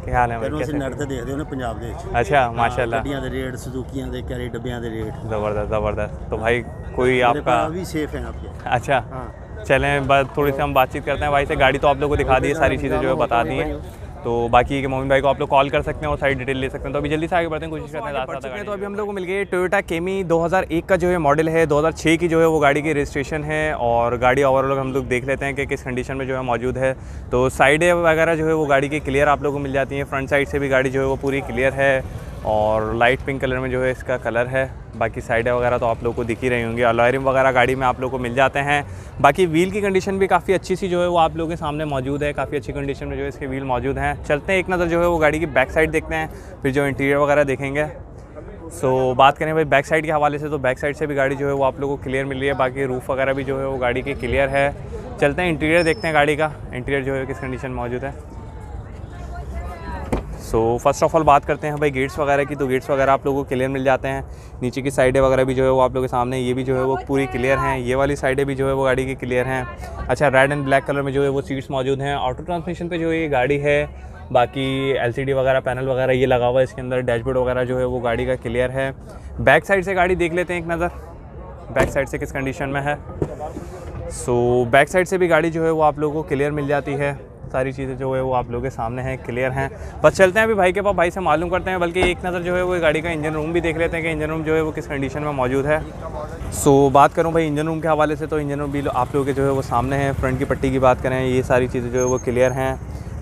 क्या हाल है भाई? कैसे नर ते देखदे हो ना पंजाब दे। अच्छा, माशाल्लाह। गड्डियां दे रेट, सुजुकियां दे कैरी डब्बियां दे रेट जबरदस्त जबरदस्त। तो भाई कोई आपका अभी सेफ है आपके? अच्छा हां, चलें बस थोड़ी सी हम बातचीत करते हैं भाई से। गाड़ी तो आप लोगों को दिखा दी है, सारी चीज़ें जो है बता दी है। तो बाकी के मोमिन भाई को आप लोग कॉल कर सकते हैं और सारी डिटेल ले सकते हैं। तो अभी जल्दी से आगे बढ़ते हैं, कोशिश करते हैं। तो अभी हम लोग को मिल गई टोयोटा कैमी 2001 का जो है मॉडल है, 2006 की जो है वो गाड़ी की रजिस्ट्रेशन है। और गाड़ी ओवरऑल हम लोग देख लेते हैं कि किस कंडीशन में जो है मौजूद है। तो साइडें वगैरह जो है वो गाड़ी की क्लियर आप लोगों को मिल जाती हैं। फ्रंट साइड से भी गाड़ी जो है वो पूरी क्लियर है और लाइट पिंक कलर में जो है इसका कलर है। बाकी साइडें वगैरह तो आप लोगों को दिख ही रही होंगी। अलॉय रिम वगैरह गाड़ी में आप लोगों को मिल जाते हैं। बाकी व्हील की कंडीशन भी काफ़ी अच्छी सी जो है वो आप लोगों के सामने मौजूद है। काफ़ी अच्छी कंडीशन में जो है इसके व्हील मौजूद हैं। चलते हैं एक नज़र जो है वो गाड़ी की बैक साइड देखते हैं, फिर जो इंटीरियर वगैरह देखेंगे। सो बात करें भाई बैक साइड के हवाले से, तो बैक साइड से भी गाड़ी जो है वो आप लोगों को क्लियर मिल रही है। बाकी रूफ़ वगैरह भी जो है वो गाड़ी की क्लियर है। चलते हैं इंटीरियर देखते हैं गाड़ी का, इंटीरियर जो है किस कंडीशन में मौजूद है। सो फर्स्ट ऑफ ऑल बात करते हैं भाई गेट्स वगैरह की, तो गेट्स वगैरह आप लोगों को क्लियर मिल जाते हैं। नीचे की साइडें वगैरह भी जो है वो आप लोगों के सामने, ये भी जो है वो पूरी क्लियर हैं। ये वाली साइडें भी जो है वो गाड़ी की क्लियर हैं। अच्छा, रेड एंड ब्लैक कलर में जो है वो सीट्स मौजूद हैं। ऑटो ट्रांसमिशन पे जो है ये गाड़ी है। बाकी एलसीडी वगैरह पैनल वगैरह ये लगा हुआ है इसके अंदर। डैशबोर्ड वगैरह जो है वो गाड़ी का क्लियर है। बैक साइड से गाड़ी देख लेते हैं एक नज़र, बैक साइड से किस कंडीशन में है। सो बैक साइड से भी गाड़ी जो है वो आप लोगों को क्लियर मिल जाती है। सारी चीज़ें जो है वो आप लोगों के सामने हैं, क्लियर हैं। बस चलते हैं अभी भाई के पास, भाई से मालूम करते हैं। बल्कि एक नज़र जो है वो गाड़ी का इंजन रूम भी देख लेते हैं कि इंजन रूम जो है वो किस कंडीशन में मौजूद है। सो बात करूं भाई इंजन रूम के हवाले से, तो इंजन रूम भी आप लोगों के जो है वो सामने है। फ्रंट की पट्टी की बात करें, ये सारी चीज़ें जो है वो क्लियर हैं।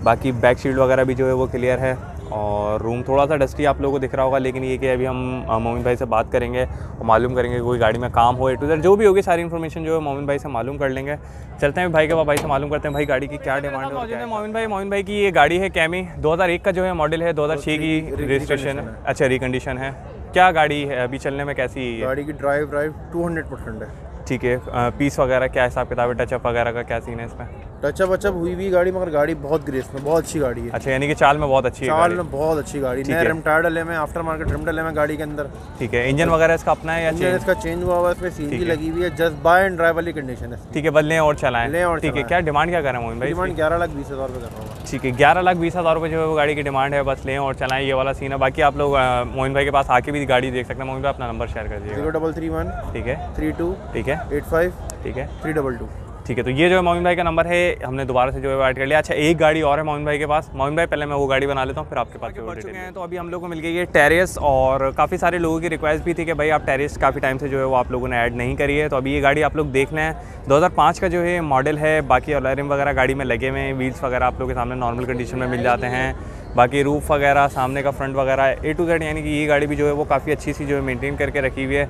बाकी बैक शील्ड वगैरह भी जो है वो क्लियर है। और रूम थोड़ा सा डस्टी आप लोगों को दिख रहा होगा, लेकिन ये कि अभी हम मोमिन भाई से बात करेंगे और मालूम करेंगे कोई गाड़ी में काम हो A to Z जो भी होगी सारी इन्फॉर्मेशन जो है मोमिन भाई से मालूम कर लेंगे। चलते हैं भाई के पास, भाई से मालूम करते हैं भाई गाड़ी की क्या डिमांड है। मोमिन भाई की ये गाड़ी है कैमी 2001 का जो है मॉडल है, 2006 की रजिस्ट्रेशन है। अच्छा, रिकंडीशन है। क्या गाड़ी है अभी चलने में, कैसी है गाड़ी की? ड्राइव 200% है। ठीक है, पीस वगैरह क्या हिसाब किताब है, टचअप वगैरह का क्या सीन है इसमें? टचअप वचअप हुई भी गाड़ी, मगर गाड़ी बहुत ग्रेस में, बहुत अच्छी गाड़ी है। अच्छा, यानी कि चाल में बहुत अच्छी है, चाल में बहुत अच्छी गाड़ी। नया रिम टायर डले में, आफ्टर मार्केट रिम डले में गाड़ी के अंदर। ठीक है, इंजन वगैरह इसका अपना है या चेंज? इसका चेंज हुआ हुआ है, इसमें सीएनजी लगी हुई है। जस्ट बाय एंड ड्राइव वाली कंडीशन है। ठीक है, बस लें और चलाएं। ठीक है, क्या डिमांड क्या कर रहे हैं मोमिन भाई? डिमांड 11,20,000 रुपये कर रहा हूँ। ठीक है, 11,20,000 रुपये जो है वो गाड़ी की डिमांड है। बस लें और चलाएं, ये वाला सीन है। बाकी आप लोग मोमिन भाई के पास आके भी गाड़ी देख सकते हैं। मोमिन भाई अपना नंबर शेयर कर दीजिए 0331। ठीक है, 32। ठीक है, 85। ठीक है, 322। ठीक है, तो ये जो है मोमिन भाई का नंबर है, हमने दोबारा से जो है ऐड कर लिया। अच्छा, एक गाड़ी और है मोमिन भाई के पास। मोमिन भाई पहले मैं वो गाड़ी बना लेता हूँ, फिर आपके पास पहुँच चुके हैं। तो अभी हम लोग को मिल गई है टेरेस, और काफ़ी सारे लोगों की रिक्वेस्ट भी थी कि भाई आप टेरेस काफ़ी टाइम से जो है वो आप लोगों ने ऐड नहीं करी है। तो अभी ये गाड़ी आप लोग देख लें, 2005 का जो है मॉडल है। बाकी अलॉय रिम वगैरह गाड़ी में लगे हुए हैं। व्हील्स वगैरह आप लोग के सामने नॉर्मल कंडीशन में मिल जाते हैं। बाकी रूफ वगैरह, सामने का फ्रंट वगैरह A to Z, यानी कि ये गाड़ी भी जो है वो काफ़ी अच्छी सी जो है मेनटेन करके रखी हुई है।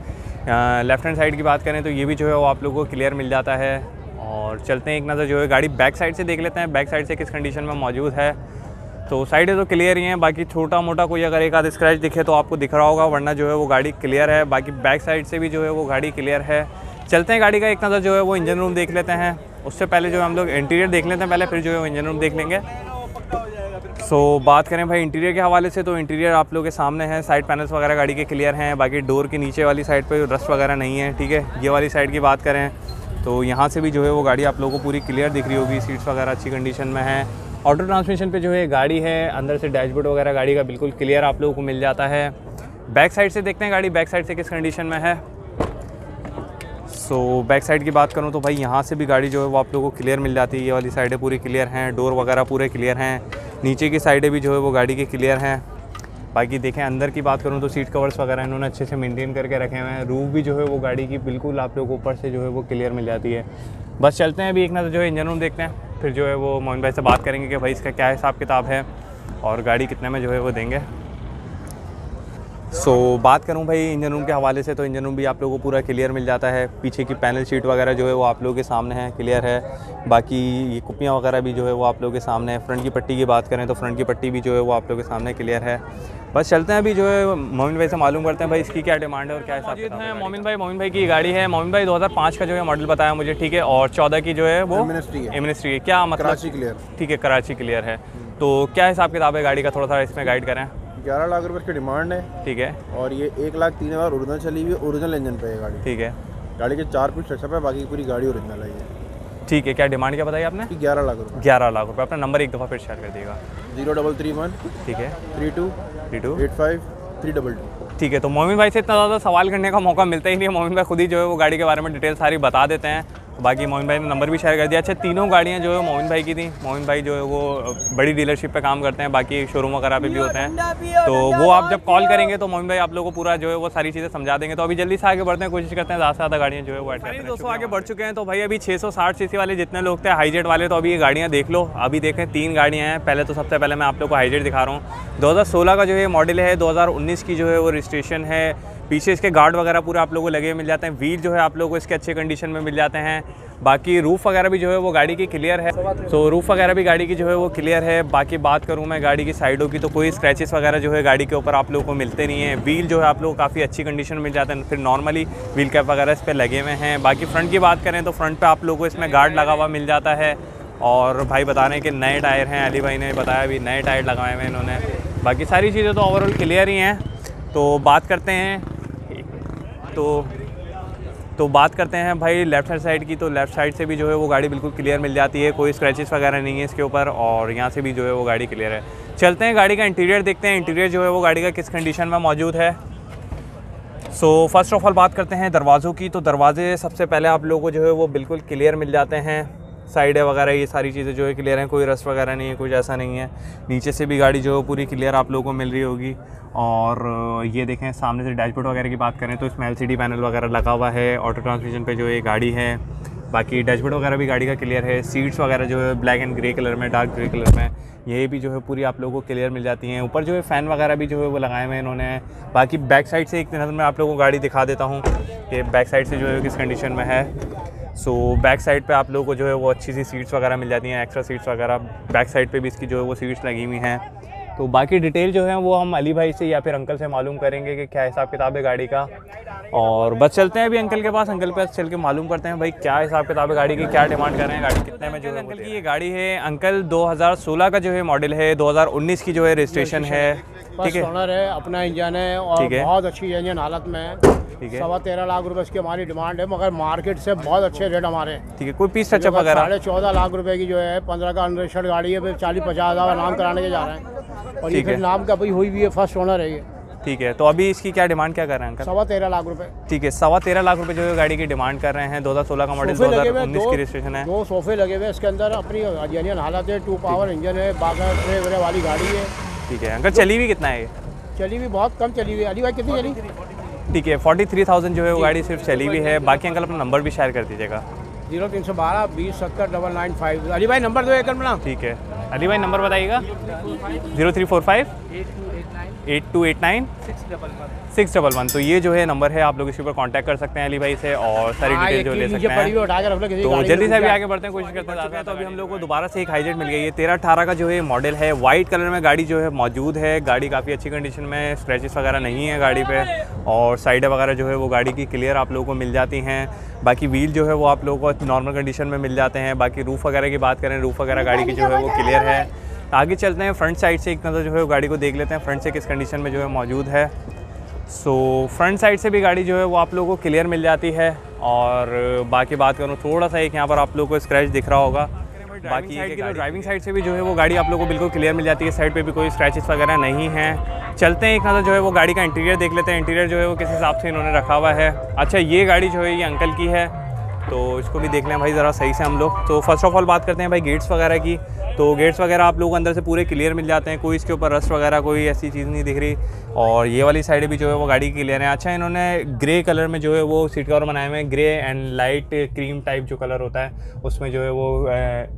लेफ्ट हैंड साइड की बात करें तो ये भी जो है वो आप लोगों को क्लियर मिल जाता है। और चलते हैं एक नज़र जो है गाड़ी बैक साइड से देख लेते हैं, बैक साइड से किस कंडीशन में मौजूद है। तो साइडें तो क्लियर ही हैं, बाकी छोटा मोटा कोई अगर एक आध स्क्रैच दिखे तो आपको दिख रहा होगा, वरना जो है वो गाड़ी क्लियर है। बाकी बैक साइड से भी जो है वो गाड़ी क्लियर है। चलते हैं गाड़ी का एक नज़र जो है वो इंजन रूम देख लेते हैं। उससे पहले जो है हम लोग इंटीरियर देख लेते हैं पहले, फिर जो है इंजन रूम देख लेंगे। सो बात करें भाई इंटीरियर के हवाले से, तो इंटीरियर आप लोगों के सामने है। साइड पैनल्स वगैरह गाड़ी के क्लियर हैं। बाकी डोर के नीचे वाली साइड पर रस्ट वगैरह नहीं है। ठीक है, ये वाली साइड की बात करें तो यहाँ से भी जो है वो गाड़ी आप लोगों को पूरी क्लियर दिख रही होगी। सीट्स वगैरह अच्छी कंडीशन में है। ऑटो ट्रांसमिशन पे जो है गाड़ी है। अंदर से डैशबोर्ड वगैरह गाड़ी का बिल्कुल क्लियर आप लोगों को मिल जाता है। बैक साइड से देखते हैं गाड़ी बैक साइड से किस कंडीशन में है। सो बैक साइड की बात करूँ तो भाई यहाँ से भी गाड़ी जो है वो आप लोगों को क्लियर मिल जाती है। ये वाली साइडें पूरी क्लियर हैं, डोर वगैरह पूरे क्लियर हैं, नीचे की साइडें भी जो है वो गाड़ी की क्लियर हैं। बाकी देखें अंदर की बात करूं तो सीट कवर्स वगैरह इन्होंने अच्छे से मेंटेन करके रखे हुए हैं। रूफ भी जो है वो गाड़ी की बिल्कुल आप लोगों को ऊपर से जो है वो क्लियर मिल जाती है। बस चलते हैं अभी एक नज़र जो है इंजन रूम देखते हैं, फिर जो है वो मोमिन भाई से बात करेंगे कि भाई इसका क्या हिसाब किताब है और गाड़ी कितने में जो है वो देंगे। सो बात करूं भाई इंजन रूम के हवाले से, तो इंजन रूम भी आप लोगों को पूरा क्लियर मिल जाता है। पीछे की पैनल शीट वगैरह जो है वो आप लोगों के सामने है, क्लियर है। बाकी ये कुपियाँ वगैरह भी जो है वो आप लोगों के सामने है। फ्रंट की पट्टी की बात करें तो फ्रंट की पट्टी भी जो है वो आप लोगों के सामने क्लियर है। बस चलते हैं अभी जो है मोमिन भाई से मालूम करते हैं भाई इसकी क्या डिमांड है और क्या हिसाब किताब है। मोमिन भाई की गाड़ी है। मोमिन भाई 2005 का जो है मॉडल बताया मुझे, ठीक है, और 14 की जो है वो मिनिस्ट्री है। क्या मतलब? कराची क्लियर। ठीक है, कराची क्लियर है। तो क्या हिसाब किताब है गाड़ी का, थोड़ा सा इसमें गाइड करें। 11 लाख रुपए इसकी डिमांड है, ठीक है। और ये 1,03,000 ओरिजिनल चली हुई, ओरिजिनल इंजन पे है गाड़ी, ठीक है। गाड़ी के 4 फीट स्ट्रक्चर है, बाकी पूरी गाड़ी ओरिजिनल है, ठीक है। क्या डिमांड क्या बताई आपने? 11 लाख रुपए। 11 लाख रुपए। अपना नंबर एक दफ़ा फिर शेयर कर दिएगा। 0331, ठीक है, 323285 322, ठीक है। तो मोमिन भाई से इतना ज़्यादा सवाल करने का मौका मिलता ही नहीं है, मोमिन भाई खुद ही जो है वो गाड़ी के बारे में डिटेल सारी बता देते हैं। तो बाकी मोमिन भाई ने नंबर भी शेयर कर दिया। अच्छा, तीनों गाड़ियाँ जो है मोमिन भाई की थी। मोमिन भाई जो है वो बड़ी डीलरशिप पर काम करते हैं, बाकी शोरूम वगैरह पे भी होते हैं, तो वो आप जब कॉल करेंगे तो मोमिन भाई आप लोगों को पूरा जो है वो सारी चीज़ें समझा देंगे। तो अभी जल्दी से आगे बढ़ते हैं, कोशिश करते हैं ज़्यादा से ज़्यादा गाड़ियाँ जो है वो ऐड। दोस्तों आगे बढ़ चुके हैं, तो भाई अभी 660 सीसी वाले जितने लोग थे हाईजेट वाले, तो अभी ये गाड़ियाँ देख लो। अभी देखें 3 गाड़ियाँ हैं। पहले तो सबसे पहले मैं आप लोग को हाईजेट दिखा रहा हूँ। 2016 का जो है मॉडल है, 2019 की जो है वो रजिस्ट्रेशन है। पीछे इसके गार्ड वगैरह पूरे आप लोगों को लगे मिल जाते हैं। व्हील जो है आप लोगों को इसके अच्छे कंडीशन में मिल जाते हैं। बाकी रूफ़ वगैरह भी जो है वो गाड़ी की क्लियर है। तो रूफ़ वगैरह भी गाड़ी की जो है वो क्लियर है। बाकी बात करूं मैं गाड़ी की साइडों की, तो कोई स्क्रैचेस वगैरह जो है गाड़ी के ऊपर आप लोगों को मिलते नहीं है। व्हील जो है आप लोगों को काफ़ी अच्छी कंडीशन में मिल जाते हैं। फिर नॉर्मली व्हील कैप वगैरह इस पर लगे हुए हैं। बाकी फ्रंट की बात करें तो फ्रंट पर आप लोगों को इसमें गार्ड लगा हुआ मिल जाता है। और भाई बता रहे हैं कि नए टायर हैं, अली भाई ने बताया अभी नए टायर लगाए हुए हैं इन्होंने। बाकी सारी चीज़ें तो ओवरऑल क्लियर ही हैं। तो बात करते हैं तो बात करते हैं भाई लेफ़्ट हैंड साइड की। तो लेफ़्ट साइड से भी जो है वो गाड़ी बिल्कुल क्लियर मिल जाती है, कोई स्क्रैचेस वगैरह नहीं है इसके ऊपर। और यहाँ से भी जो है वो गाड़ी क्लियर है। चलते हैं गाड़ी का इंटीरियर देखते हैं, इंटीरियर जो है वो गाड़ी का किस कंडीशन में मौजूद है। सो फर्स्ट ऑफ ऑल बात करते हैं दरवाज़ों की। तो दरवाजे सबसे पहले आप लोगों को जो है वो बिल्कुल क्लियर मिल जाते हैं। साइडें वगैरह ये सारी चीज़ें जो है क्लियर हैं, कोई रस्ट वगैरह नहीं है, कुछ ऐसा नहीं है। नीचे से भी गाड़ी जो है पूरी क्लियर आप लोगों को मिल रही होगी। और ये देखें सामने से डैशबोर्ड वगैरह की बात करें तो इसमें LCD पैनल वगैरह लगा हुआ है। ऑटो ट्रांसमिशन पे जो ये गाड़ी है। बाकी डैशबोर्ड वगैरह भी गाड़ी का क्लियर है। सीट्स वगैरह जो है ब्लैक एंड ग्रे कलर में, डार्क ग्रे कलर में, ये भी जो है पूरी आप लोगों को क्लियर मिल जाती हैं। ऊपर जो है फ़ैन वगैरह भी जो है वो लगाए हुए हैं इन्होंने। बाकी बैक साइड से एक नज़र मैं आप लोगों को गाड़ी दिखा देता हूँ कि बैक साइड से जो है किस कंडीशन में है। सो बैक साइड पे आप लोगों को जो है वो अच्छी सी सीट्स वगैरह मिल जाती हैं, एक्स्ट्रा सीट्स वगैरह। बैक साइड पे भी इसकी जो है वो सीट्स लगी हुई हैं। तो बाकी डिटेल जो है वो हम अली भाई से या फिर अंकल से मालूम करेंगे कि क्या हिसाब किताब है गाड़ी का। और बस चलते हैं अभी अंकल के पास, अंकल के पास चल के मालूम करते हैं भाई क्या हिसाब किताब है गाड़ी की, क्या डिमांड कर रहे हैं, गाड़ी कितने में जो है। अंकल की ये गाड़ी है, अंकल 2016 का जो है मॉडल है, 2019 की जो है रजिस्ट्रेशन है, ठीक है, अपना इंजन है और बहुत अच्छी इंजन हालत में है, ठीक है। 13.25 लाख रुपए इसकी हमारी डिमांड है, मगर मार्केट से बहुत अच्छे रेट हमारे, ठीक है। कोई पीस टचअप वगैरह 14.5 लाख रुपए की जो है 15 का अनरजिस्टर्ड गाड़ी है, फिर 40-50 हज़ार नाम कराने के जा रहे हैं। और ये फिर नाम का भी हुई भी है, फर्स्ट ओनर है ये, ठीक है। तो अभी इसकी क्या डिमांड क्या कर रहे हैं अंकल? 13.25 लाख रुपए, ठीक है। 13.25 लाख रुपए जो है गाड़ी की डिमांड कर रहे हैं। 2016 का मॉडल, 2019 की रजिस्ट्रेशन है। 2 सोफे लगे हुए इसके अंदर, अपनी इंजन हालत है, 2 पावर इंजन है, बाकी ट्रे वगैरह वाली गाड़ी है, ठीक है। अंकल चली हुई कितना है? चली हुई बहुत कम चली हुई, अली भाई कितनी चली? ठीक है, 43,000 जो है वो गाड़ी सिर्फ चली हुई है। बाकी अंकल अपना नंबर भी शेयर कर दीजिएगा। 0312 20 70 995। अली भाई नंबर दो एक अपना, ठीक है। अली भाई नंबर बताइएगा। 0345 8289 611। तो ये जो है नंबर है, आप लोग इसके ऊपर कांटेक्ट कर सकते हैं अली भाई से और सारी डिटेल जो ले सकते हैं। तो जल्दी से अभी आगे बढ़ते हैं, कोशिश करते हैं। तो अभी हम लोग को दोबारा से एक हाईजेट मिल गई है। 13-18 का जो है मॉडल है, वाइट कलर में गाड़ी जो है मौजूद है। गाड़ी काफ़ी अच्छी कंडीशन में, स्क्रैचेस वगैरह नहीं है गाड़ी पे, और साइड वगैरह जो है वो गाड़ी की क्लियर आप लोगों को मिल जाती हैं। बाकी व्हील जो है वो आप लोगों को नॉर्मल कंडीशन में मिल जाते हैं। बाकी रूफ़ वगैरह की बात करें, रूफ़ वगैरह गाड़ी की जो है वो क्लियर है। आगे चलते हैं फ्रंट साइड से एक नज़र जो है गाड़ी को देख लेते हैं, फ्रंट से किस कंडीशन में जो है मौजूद है। सो फ्रंट साइड से भी गाड़ी जो है वो आप लोगों को क्लियर मिल जाती है। और बाकी बात करूँ, थोड़ा सा एक यहाँ पर आप लोगों को स्क्रैच दिख रहा होगा। बाकी ड्राइविंग साइड से भी जो है वो गाड़ी आप लोगों को बिल्कुल क्लियर मिल जाती है, साइड पे भी कोई स्क्रैचेस वगैरह नहीं हैं। चलते हैं एक नज़र जो है वो गाड़ी का इंटीरियर देख लेते हैं, इंटीरियर जो है वो किस हिसाब से इन्होंने रखा हुआ है। अच्छा, ये गाड़ी जो है ये अंकल की है, तो इसको भी देख लें भाई ज़रा सही से हम लोग। तो फर्स्ट ऑफ ऑल बात करते हैं भाई गेट्स वगैरह की। तो गेट्स वगैरह आप लोगों को अंदर से पूरे क्लियर मिल जाते हैं, कोई इसके ऊपर रस्ट वगैरह कोई ऐसी चीज़ नहीं दिख रही। और ये वाली साइड भी जो है वो गाड़ी की क्लियर है। अच्छा, इन्होंने ग्रे कलर में जो है वो सीट कवर बनाए हुए हैं, grey and light cream type जो कलर होता है उसमें जो है वो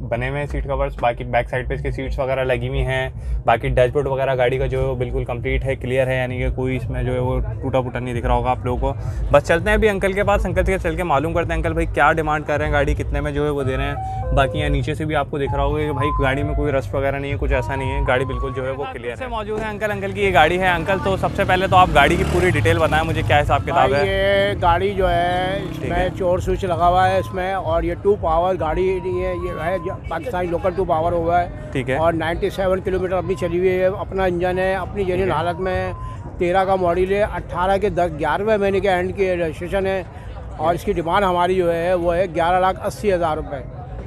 बने हुए हैं सीट कवर्स। बाकी बैक साइड पर इसके सीट्स वगैरह लगी हुई हैं। बाकी डैशबोर्ड वगैरह गाड़ी का जो है वो बिल्कुल कम्प्लीट है, क्लियर है, यानी कि कोई इसमें जो है वो टूटा फूटा नहीं दिख रहा होगा आप लोगों को। बस चलते हैं अभी अंकल के पास, अंकल से चल के मालूम करते हैं अंकल भाई क्या डिमांड कर रहे हैं, गाड़ी कितने में जो है वो दे रहे हैं। बाकी यहाँ नीचे से भी आपको दिख रहा होगा कि भाई गाड़ी में कोई रस्ट वगैरह नहीं है, कुछ ऐसा नहीं है, गाड़ी बिल्कुल जो है वो क्लियर है। मौजूद है अंकल, अंकल की ये गाड़ी है। अंकल तो सबसे पहले तो आप गाड़ी की पूरी डिटेल बताएं मुझे, क्या हिसाब किताब है। ये गाड़ी जो है इसमें चोर स्विच लगा हुआ है इसमें, और ये 2 पावर गाड़ी ये है पाकिस्तानी लोकल 2 पावर हुआ है, ठीक है। और 97 किलोमीटर अपनी चली हुई है, अपना इंजन है, अपनी जेन्युइन हालत में है, 13 का मॉडल है, 18 के 11वें महीने के एंड के रजिस्ट्रेशन है, और इसकी डिमांड हमारी जो है वो है 11,80,000 रुपये,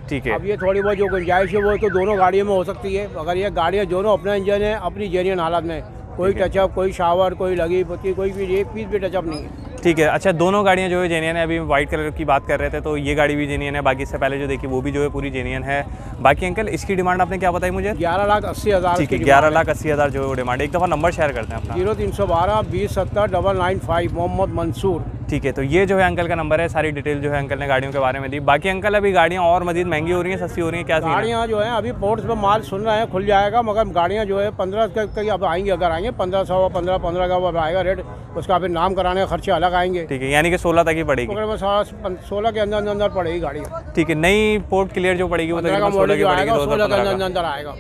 ठीक है। अब ये थोड़ी बहुत जो गुंजाइश है वो तो दोनों गाड़ियों में हो सकती है, अगर ये गाड़ियाँ दोनों अपना इंजन है, अपनी जेन्युइन हालत में, कोई टचअप, कोई शावर, कोई लगी पत्ती, कोई भी ये पीस भी टचअप नहीं है, ठीक है। अच्छा, दोनों गाड़ियाँ जो है जेन्युइन है। अभी वाइट कलर की बात कर रहे थे तो ये गाड़ी भी जेन्युइन है, बाकी इससे पहले जो देखिए वो भी जो है पूरी जेन्युइन है। बाकी अंकल इसकी डिमांड आपने क्या बताई मुझे, 11,80,000, ठीक है। 11,80,000 जो डिमांड है। एक दफ़ा नंबर शेयर करते हैं अपना, 0312 2070 995, मोहम्मद मंसूर, ठीक है। तो ये जो है अंकल का नंबर है। सारी डिटेल जो है अंकल ने गाड़ियों के बारे में दी। बाकी अंकल अभी गाड़ियाँ और मजीद महंगी हो रही हैं, सस्ती हो रही हैं, क्या गाड़ियाँ जो है अभी पोर्ट्स में माल सुन रहे हैं खुल जाएगा, मगर गाड़ियाँ जो है 15 अब आएंगी, अगर आएंगे 1500 15 का वो आएगा रेट, उसका फिर नाम कराने का खर्चे अलग आएंगे, ठीक है। यानी कि 16 तक ही पड़ेगी, 16 के अंदर अंदर पड़ेगी गाड़ियाँ, ठीक है। नई पोर्ट क्लियर जो पड़ेगी वो 16 के अंदर आएगा,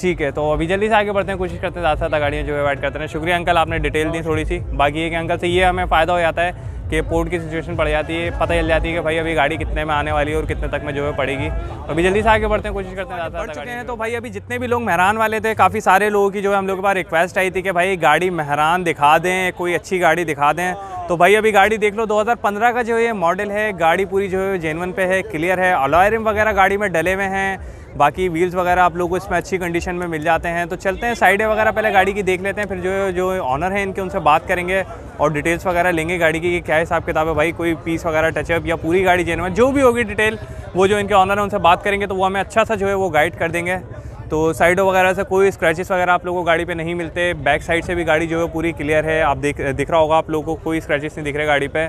ठीक है। तो अभी जल्दी से आगे बढ़ते हैं, कोशिश करते हैं साथ साथ गाड़ियाँ जो अवॉइड करते हैं। शुक्रिया अंकल, आपने डिटेल दी थोड़ी सी। बाकी ये कि अंकल से ये हमें फ़ायदा हो जाता है कि पोर्ट की सिचुएशन पड़ जाती है, पता चल जाती है कि भाई अभी गाड़ी कितने में आने वाली है और कितने तक में जो है पड़ेगी। अभी जल्दी से आगे बढ़ते हैं, कोशिश करते हैं बढ़ चुके हैं। तो भाई अभी जितने भी लोग मेहरान वाले थे, काफ़ी सारे लोगों की जो है हम लोग के पास रिक्वेस्ट आई थी कि भाई गाड़ी मेहरान दिखा दें, कोई अच्छी गाड़ी दिखा दें। तो भाई अभी गाड़ी देख लो, 2015 का जो ये मॉडल है, गाड़ी पूरी जो है जेन्युइन पे है, क्लियर है, अलॉय रिम वगैरह गाड़ी में डले हुए हैं, बाकी व्हील्स वगैरह आप लोगों को इसमें अच्छी कंडीशन में मिल जाते हैं। तो चलते हैं साइडें वगैरह पहले गाड़ी की देख लेते हैं, फिर जो ऑनर हैं इनके उनसे बात करेंगे और डिटेल्स वगैरह लेंगे गाड़ी की कि क्या हिसाब किताब है भाई, कोई पीस वगैरह टचअप या पूरी गाड़ी जेन्युइन जो भी होगी डिटेल, वो जो इनके ऑनर हैं उनसे बात करेंगे तो वो हमें अच्छा सा जो है वो गाइड कर देंगे। तो साइडों वगैरह से कोई स्क्रैचेस वगैरह आप लोगों को गाड़ी पे नहीं मिलते, बैक साइड से भी गाड़ी जो है पूरी क्लियर है, आप दिख रहा होगा आप लोगों को, कोई स्क्रैचेस नहीं दिख रहे गाड़ी पे।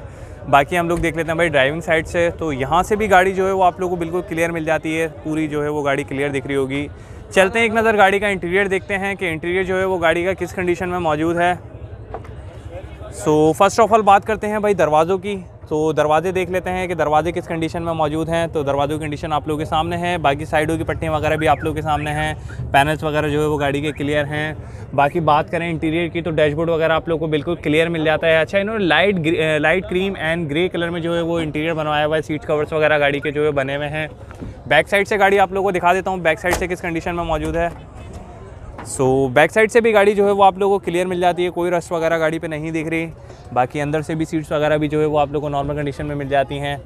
बाकी हम लोग देख लेते हैं भाई ड्राइविंग साइड से, तो यहाँ से भी गाड़ी जो है वो आप लोगों को बिल्कुल क्लियर मिल जाती है, पूरी जो है वो गाड़ी क्लियर दिख रही होगी। चलते हैं एक नज़र गाड़ी का इंटीरियर देखते हैं कि इंटीरियर जो है वो गाड़ी का किस कंडीशन में मौजूद है। सो फर्स्ट ऑफ ऑल बात करते हैं भाई दरवाज़ों की, तो दरवाजे देख लेते हैं कि दरवाजे किस कंडीशन में मौजूद हैं। तो दरवाज़ों की कंडीशन आप लोगों के सामने है, बाकी साइडों की पट्टियाँ वगैरह भी आप लोगों के सामने हैं, पैनल्स वगैरह जो है वो गाड़ी के क्लियर हैं। बाकी बात करें इंटीरियर की तो डैशबोर्ड वगैरह आप लोगों को बिल्कुल क्लियर मिल जाता है। अच्छा, इन्होंने light cream and grey colour में जो है वो इंटीरियर बनवाया हुआ है, सीट कवर्स वगैरह गाड़ी के जो है बने हुए हैं। बैक साइड से गाड़ी आप लोगों को दिखा देता हूँ बैक साइड से किस कंडीशन में मौजूद है। सो बैक साइड से भी गाड़ी जो है वो आप लोगों को क्लियर मिल जाती है, कोई रस्ट वगैरह गाड़ी पे नहीं दिख रही। बाकी अंदर से भी सीट्स वगैरह भी जो है वो आप लोगों को नॉर्मल कंडीशन में मिल जाती हैं।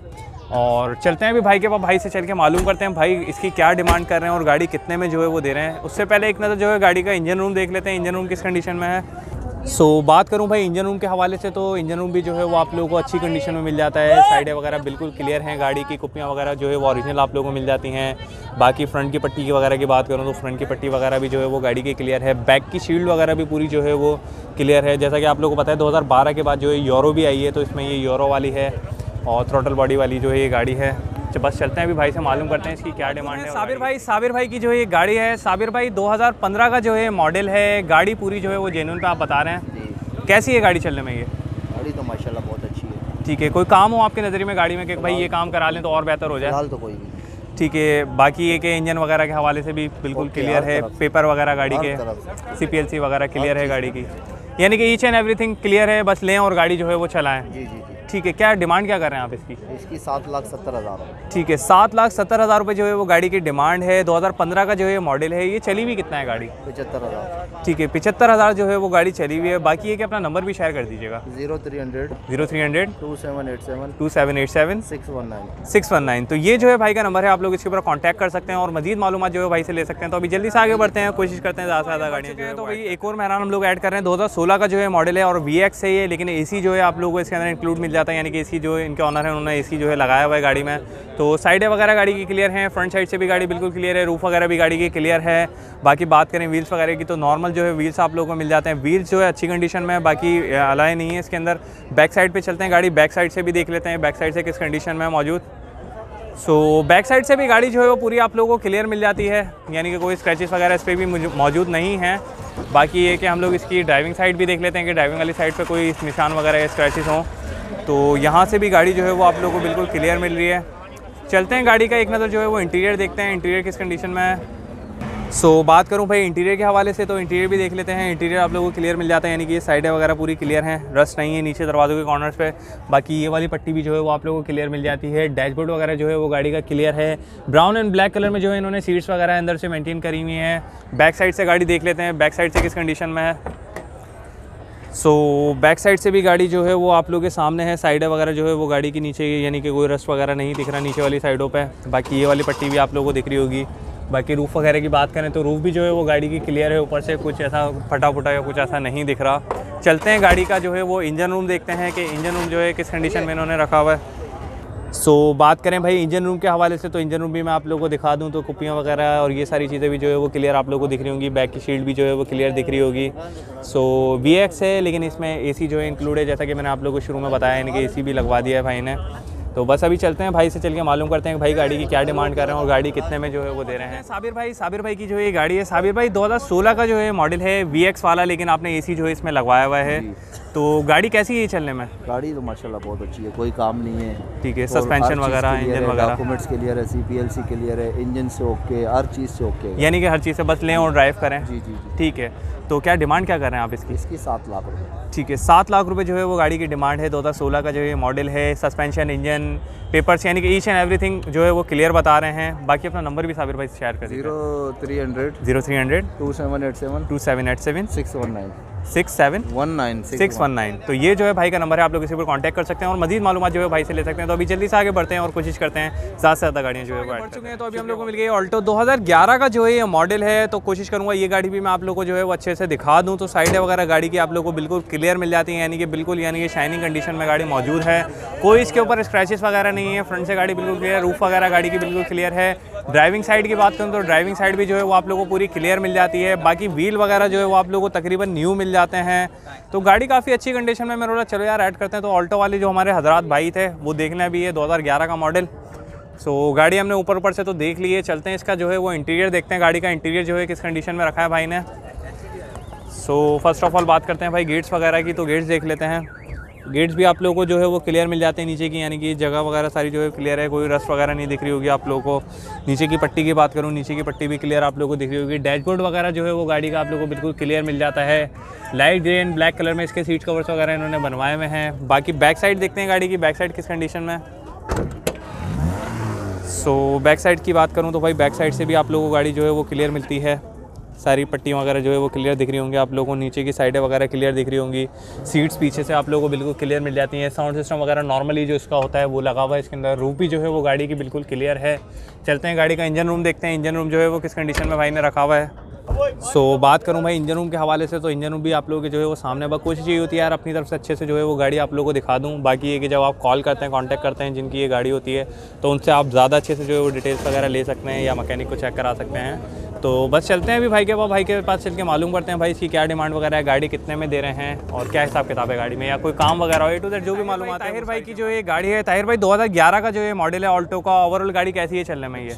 और चलते हैं अभी भाई के पास, भाई से चल के मालूम करते हैं भाई इसकी क्या डिमांड कर रहे हैं और गाड़ी कितने में जो है वो दे रहे हैं। उससे पहले एक नज़र जो है गाड़ी का इंजन रूम देख लेते हैं, इंजन रूम किस कंडीशन में है। सो बात करूँ भाई इंजन रूम के हवाले से तो इंजन रूम भी जो है वो आप लोगों को अच्छी कंडीशन में मिल जाता है, साइडें वगैरह बिल्कुल क्लियर हैं, गाड़ी की कुप्पियाँ वगैरह जो है वो ओरिजिनल आप लोगों को मिल जाती हैं। बाकी फ्रंट की पट्टी की वगैरह की बात करूँ तो फ्रंट की पट्टी वगैरह भी जो है वो गाड़ी की क्लियर है, बैक की शील्ड वगैरह भी पूरी जो है वो क्लियर है। जैसा कि आप लोगों को पता है 2012 के बाद जो है यूरो भी आई है, तो इसमें ये यूरो वाली है और थ्रोटल बॉडी वाली जो है ये गाड़ी है। बस चलते हैं अभी भाई से मालूम करते हैं इसकी क्या डिमांड है। साबिर भाई की जो है ये गाड़ी है, साबिर भाई 2015 का जो है मॉडल है, गाड़ी पूरी जो है वो जेन्युइन पे आप बता रहे हैं, कैसी है गाड़ी चलने में ये? गाड़ी तो माशाल्लाह बहुत अच्छी है, ठीक है। कोई काम हो आपके नज़रिए में गाड़ी में कि भाई ये काम करा लें तो और बेहतर हो जाए तो कोई नहीं, ठीक है। बाकी ये कि इंजन वगैरह के हवाले से भी बिल्कुल क्लियर है, पेपर वगैरह गाड़ी के CPLC वगैरह क्लियर है गाड़ी की, यानी कि ईच एंड एवरीथिंग क्लियर है, बस लें और गाड़ी जो है वो चलाएं, ठीक है। क्या डिमांड क्या कर रहे हैं आप इसकी? इसकी 7,70,000, ठीक है। 7,70,000 रुपये जो है वो गाड़ी की डिमांड है। 2015 का जो है मॉडल है, ये चली हुई कितना है गाड़ी? 75,000, ठीक है। 75,000 जो है वो गाड़ी चली हुई है। बाकी ये कि अपना नंबर भी शेयर कर दीजिएगा, 0300 2787 619। तो ये जो है भाई का नंबर है, आप लोग इसके ऊपर कॉन्टैक्ट कर सकते हैं और मजीद मालूमात जो है भाई से ले सकते हैं। तो अभी जल्दी से आगे बढ़ते हैं, कोशिश करते हैं ज़्यादा से ज़्यादा गाड़ियाँ। तो भाई एक और मेहरान हम लोग ऐड कर रहे हैं, 2016 का जो है मॉडल है और VX है ये, लेकिन AC जो है आप लोगों को इसके अंदर इंक्लूड मिल जाता है, यानी कि AC जो इनके ऑनर है उन्होंने AC जो है लगाया हुआ है गाड़ी में। तो साइडें वगैरह गाड़ी की क्लियर हैं, फ्रंट साइड से भी गाड़ी बिल्कुल क्लियर है, रूफ वगैरह भी गाड़ी की क्लियर है। बाकी बात करें व्हील्स वगैरह की तो नॉर्मल जो है व्हील्स आप लोगों को मिल जाते हैं, व्हील्स जो है अच्छी कंडीशन में है, बाकी अलाय नहीं है इसके अंदर। बैक साइड पर चलते हैं, गाड़ी बैक साइड से भी देख लेते हैं बैक साइड से किस कंडीशन में मौजूद। सो बैक साइड से भी गाड़ी जो है वो पूरी आप लोगों को क्लियर मिल जाती है, यानी कि कोई स्क्रैचेस वगैरह इस पर भी मौजूद नहीं है। बाकी ये कि हम लोग इसकी ड्राइविंग साइड भी देख लेते हैं कि ड्राइविंग वाली साइड पे कोई निशान वगैरह या स्क्रैचेस हों तो यहाँ से भी गाड़ी जो है वो आप लोगों को बिल्कुल क्लियर मिल रही है। चलते हैं गाड़ी का एक नज़र जो है वो इंटीरियर देखते हैं, इंटीरियर किस कंडीशन में है। सो बात करूं भाई इंटीरियर के हवाले से तो इंटीरियर भी देख लेते हैं। इंटीरियर आप लोगों को क्लियर मिल जाता है, यानी कि ये साइडें वगैरह पूरी क्लियर हैं, रस्ट नहीं है नीचे दरवाज़ों के कॉर्नर्स पे। बाकी ये वाली पट्टी भी जो है वो आप लोगों को क्लियर मिल जाती है। डैशबोर्ड वगैरह जो है वो गाड़ी का क्लियर है। ब्राउन एंड ब्लैक कलर में जो है इन्होंने सीट्स वगैरह अंदर से मेनटेन करी हुई हैं। बैक साइड से गाड़ी देख लेते हैं, बैक साइड से किस कंडीशन में है। सो बैक साइड से भी गाड़ी जो है वो आप लोगों के सामने है। साइडें वगैरह जो है वो गाड़ी के नीचे, यानी कि कोई रस्ट वगैरह नहीं दिख रहा नीचे वाली साइडों पे। बाकी ये वाली पट्टी भी आप लोगों को दिख रही होगी। बाकी रूफ़ वगैरह की बात करें तो रूफ़ भी जो है वो गाड़ी की क्लियर है, ऊपर से कुछ ऐसा फटा फुटा या कुछ ऐसा नहीं दिख रहा। चलते हैं गाड़ी का जो है वो इंजन रूम देखते हैं कि इंजन रूम जो है किस कंडीशन में इन्होंने रखा हुआ है। सो बात करें भाई इंजन रूम के हवाले से तो इंजन रूम भी मैं आप लोगों को दिखा दूं तो कुप्पियाँ वगैरह और ये सारी चीज़ें भी जो है वो क्लियर आप लोगों को दिख रही होंगी। बैक की शील्ड भी जो है वो क्लियर दिख रही होगी। सो VX है लेकिन इसमें AC जो है इंक्लूड है, जैसा कि मैंने आप लोगों को शुरू में बताया, यानी कि AC भी लगवा दिया है भाई ने। तो बस अभी चलते हैं भाई से, चल के मालूम करते हैं भाई गाड़ी की क्या डिमांड कर रहे हैं और गाड़ी कितने में जो है वो दे रहे हैं। साबिर भाई की जो ये गाड़ी है, साबिर भाई 2016 का जो है मॉडल है, VX वाला, लेकिन आपने AC जो है इसमें लगवाया हुआ है। तो गाड़ी कैसी है चलने में? गाड़ी तो माशाल्लाह बहुत अच्छी है, कोई काम नहीं है, ठीक है। सस्पेंशन वगैरह, इंजन वगैरह, डॉक्यूमेंट्स क्लियर है, CPLC क्लियर है, इंजन से ओके, हर चीज़ से ओके, यानी कि हर चीज़ से बस लें और ड्राइव करें। जी जी ठीक है। तो क्या डिमांड क्या कर रहे हैं आप इसकी? इसकी 7 लाख रुपए, ठीक है। 7 लाख रुपए जो है वो गाड़ी की डिमांड है। 2016 का जो ये मॉडल है, सस्पेंशन, इंजन, पेपर्स, यानी कि ईच एंड एवरीथिंग जो है वो क्लियर बता रहे हैं। बाकी अपना नंबर भी साबिर भाई से शेयर कर दीजिए। 0300 2787 2787 619 6719 619। तो ये जो है भाई का नंबर है, आप लोग इसी पर कॉन्टैक्ट कर सकते हैं और मज़ीद मालूमात जो है भाई से ले सकते हैं। तो अभी जल्दी से आगे बढ़ते हैं और कोशिश करते हैं ज़्यादा से ज़्यादा गाड़ियाँ जो है बढ़ चुके हैं। तो अभी हम लोग को मिल गई ऑल्टो 2011 का जो है ये मॉडल है। तो कोशिश करूँगा ये गाड़ी भी मैं आप लोग को जो है वो अच्छे से दिखा दूँ। तो साइडें वगैरह गाड़ी की आप लोग को बिल्कुल क्लियर मिल जाती है, यानी कि बिल्कुल शाइनिंग कंडीशन में गाड़ी मौजूद है, कोई इसके ऊपर स्क्रैचेस वगैरह नहीं है। फ्रंट से गाड़ी बिल्कुल क्लियर, रूफ वगैरह गाड़ी की बिल्कुल क्लियर है। ड्राइविंग साइड की बात करूँ तो ड्राइविंग साइड भी जो है वो आप लोगों को पूरी क्लियर मिल जाती है। बाकी व्हील वगैरह जो है वो आप लोगों को तकरीबन न्यू मिल जाते हैं। तो गाड़ी काफ़ी अच्छी कंडीशन में, मैं बोला चलो यार ऐड करते हैं। तो ऑल्टो वाले जो हमारे हजरात भाई थे वो देखना भी है, 2011 का मॉडल। सो गाड़ी हमने ऊपर से तो देख ली है, चलते हैं इसका जो है वो इंटीरियर देखते हैं। गाड़ी का इंटीरियर जो है किस कंडीशन में रखा है भाई ने। सो फर्स्ट ऑफ ऑल बात करते हैं भाई गेट्स वगैरह की, तो गेट्स देख लेते हैं। गेट्स भी आप लोगों को जो है वो क्लियर मिल जाते हैं नीचे की, यानी कि जगह वगैरह सारी जो है क्लियर है, कोई रस्ट वगैरह नहीं दिख रही होगी आप लोगों को। नीचे की पट्टी की बात करूँ, नीचे की पट्टी भी क्लियर आप लोगों को दिख रही होगी। डैशबोर्ड वगैरह जो है वो गाड़ी का आप लोगों को बिल्कुल क्लियर मिल जाता है। Light grey and black colour में इसके सीट कवर्स वगैरह इन्होंने बनवाए हुए हैं। बाकी बैक साइड देखते हैं गाड़ी की, बैक साइड किस कंडीशन में। सो बैक साइड की बात करूँ तो भाई बैक साइड से भी आप लोगों को गाड़ी जो है वो क्लियर मिलती है। सारी पट्टी वगैरह जो है वो क्लियर दिख रही होंगी आप लोगों को, नीचे की साइडें वगैरह क्लियर दिख रही होंगी। सीट्स पीछे से आप लोगों को बिल्कुल क्लियर मिल जाती हैं। साउंड सिस्टम वगैरह नॉर्मली जो इसका होता है वो लगा हुआ है इसके अंदर। रूफ भी जो है वो गाड़ी की बिल्कुल क्लियर है। चलते हैं गाड़ी का इंजन रूम देखते हैं, इंजन रूम जो है वो किस कंडीशन में भाई ने रखा हुआ है। सो बात करूं भाई इंजन रूम के हवाले से तो इंजन रूम भी आप लोगों के जो है वो सामने। बस कोशिश ये होती है यार अपनी तरफ से अच्छे से जो है वो गाड़ी आप लोगों को दिखा दूं। बाकी ये कि जब आप कॉल करते हैं, कांटेक्ट करते हैं जिनकी ये गाड़ी होती है तो उनसे आप ज़्यादा अच्छे से जो है वो डिटेल्स वगैरह ले सकते हैं या मकैनिक को चेक करा सकते हैं। तो बस चलते हैं अभी भाई के पास चल के मालूम करते हैं भाई इसकी क्या डिमांड वगैरह है, गाड़ी कितने में दे रहे हैं और क्या हिसाब किताब है गाड़ी में, या कोई काम वगैरह हो टू दैट जो भी मालूम आता है। ताहिर भाई की जो ये गाड़ी है, ताहिर भाई 2011 का जो ये मॉडल है ऑल्टो का, ओवरऑल गाड़ी कैसी है चलने में ये,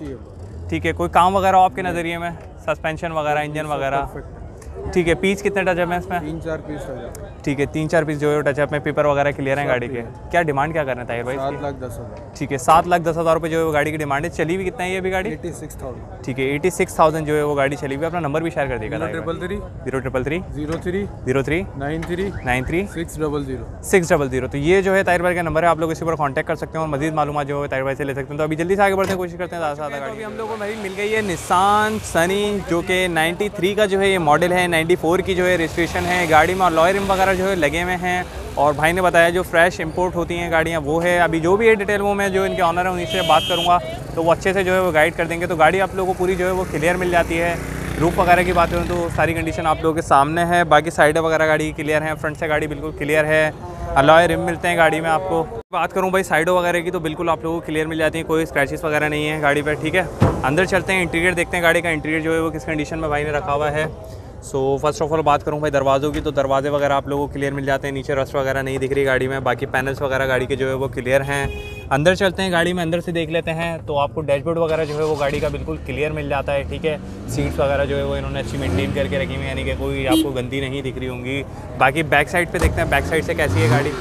ठीक है? कोई काम वगैरह हो आपके नज़रिए में, सस्पेंशन वगैरह, इंजन वगैरह, ठीक है? पीस कितने टचअप हैं इसमें? 3-4 पीस, ठीक है। 3-4 पीस जो है टचअप में, पेपर वगैरह क्लियर हैं गाड़ी के। क्या डिमांड क्या कर रहे हैं ताहिर भाई? 7 लाख 10 हज़ार, ठीक है। 7 लाख 10 हज़ार रुपये जो है वो गाड़ी की डिमांड है। चली भी कितना है ये भी गाड़ी? 86,000, ठीक है। 86,000 जो है वो गाड़ी चली हुई। अपना नंबर भी शेयर कर देगा। 03303039393 600। तो ये जो है ताहिर भाई का नंबर है, आप लोग इसी पर कॉन्टैक्ट कर सकते हैं और मज़ीद मालूम जो है ताहिर भाई से ले सकते हैं। तो अभी जल्दी से आगे बढ़ते हैं, कोशिश करते हैं गाड़ी। हम लोगों को भाई मिल गई है निसान सनी, जो कि 93 का जो है ये मॉडल है, 94 की जो है रजिस्ट्रेशन है। गाड़ी में अलॉय रिम वगैरह जो है लगे हुए हैं और भाई ने बताया जो फ्रेश इंपोर्ट होती हैं गाड़ियाँ वो है। अभी जो भी है डिटेल वो मैं जो इनके ऑनर है उन्हीं से बात करूँगा तो वो अच्छे से जो है वो गाइड कर देंगे। तो गाड़ी आप लोगों को पूरी जो है वो क्लियर मिल जाती है। रूफ वगैरह की बात करूँ तो सारी कंडीशन आप लोगों के सामने है। बाकी साइडें वगैरह गाड़ी क्लियर हैं, फ्रंट से गाड़ी बिल्कुल क्लियर है, अलॉय रिम मिलते हैं गाड़ी में आपको। बात करूँ भाई साइडों वगैरह की तो बिल्कुल आप लोगों को क्लियर मिल जाती है, कोई स्क्रैचेस वगैरह नहीं है गाड़ी पर, ठीक है। अंदर चलते हैं, इंटीरियर देखते हैं गाड़ी का, इंटीरियर जो है वो किस कंडीशन में भाई ने रखा हुआ है। सो फर्स्ट ऑफ ऑल बात करूँ भाई दरवाज़ों की तो दरवाजे वगैरह आप लोगों को क्लियर मिल जाते हैं, नीचे रस्ट वगैरह नहीं दिख रही गाड़ी में। बाकी पैनल्स वगैरह गाड़ी के जो है वो क्लियर हैं। अंदर चलते हैं, गाड़ी में अंदर से देख लेते हैं। तो आपको डैशबोर्ड वगैरह जो है वो गाड़ी का बिल्कुल क्लियर मिल जाता है, ठीक है। सीट्स वगैरह जो है वो इन्होंने अच्छी मेंटेन करके रखी हुई है, यानी कि कोई आपको गंदी नहीं दिख रही होंगी। बाकी बैक साइड पे देखते हैं बैक साइड से कैसी है गाड़ी।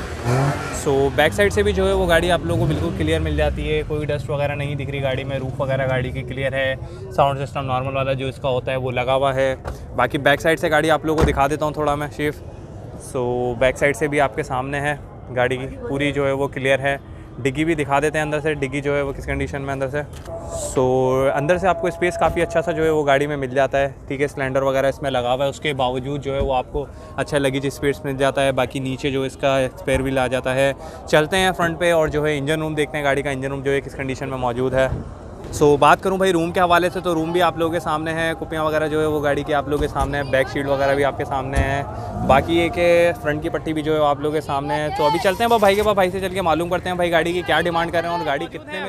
सो बैक साइड से भी जो है वो गाड़ी आप लोगों को बिल्कुल क्लियर मिल जाती है, कोई डस्ट वगैरह नहीं दिख रही गाड़ी में। रूफ वगैरह गाड़ी की क्लियर है, साउंड सिस्टम नॉर्मल वाला जो इसका होता है वो लगा हुआ है। बाकी बैक साइड से गाड़ी आप लोगों को दिखा देता हूँ थोड़ा मैं शिफ्ट। सो बैक साइड से भी आपके सामने है, गाड़ी की पूरी जो है वो क्लियर है। डिग्गी भी दिखा देते हैं अंदर से, डिग्गी जो है वो किस कंडीशन में अंदर से। सो अंदर से आपको स्पेस काफ़ी अच्छा सा जो है वो गाड़ी में मिल जाता है, ठीक है। सिलेंडर वगैरह इसमें लगा हुआ है, उसके बावजूद जो है वो आपको अच्छा लगेज स्पेस मिल जाता है। बाकी नीचे जो इसका स्पेयर व्हील आ जाता है। चलते हैं फ्रंट पे और जो है इंजन रूम देखते हैं, गाड़ी का इंजन रूम जो है किस कंडीशन में मौजूद है। सो बात करूं भाई रूम के हवाले से, तो रूम भी आप लोगों के सामने है, कुपियाँ वगैरह जो है वो गाड़ी की आप लोगों के सामने है, बैक शीट वगैरह भी आपके सामने है। बाकी एक फ्रंट की पट्टी भी जो है आप लोगों के सामने है। तो अभी चलते हैं भाई के भाई से चल के मालूम करते हैं भाई गाड़ी की क्या डिमांड कर रहे हैं और गाड़ी कितने में।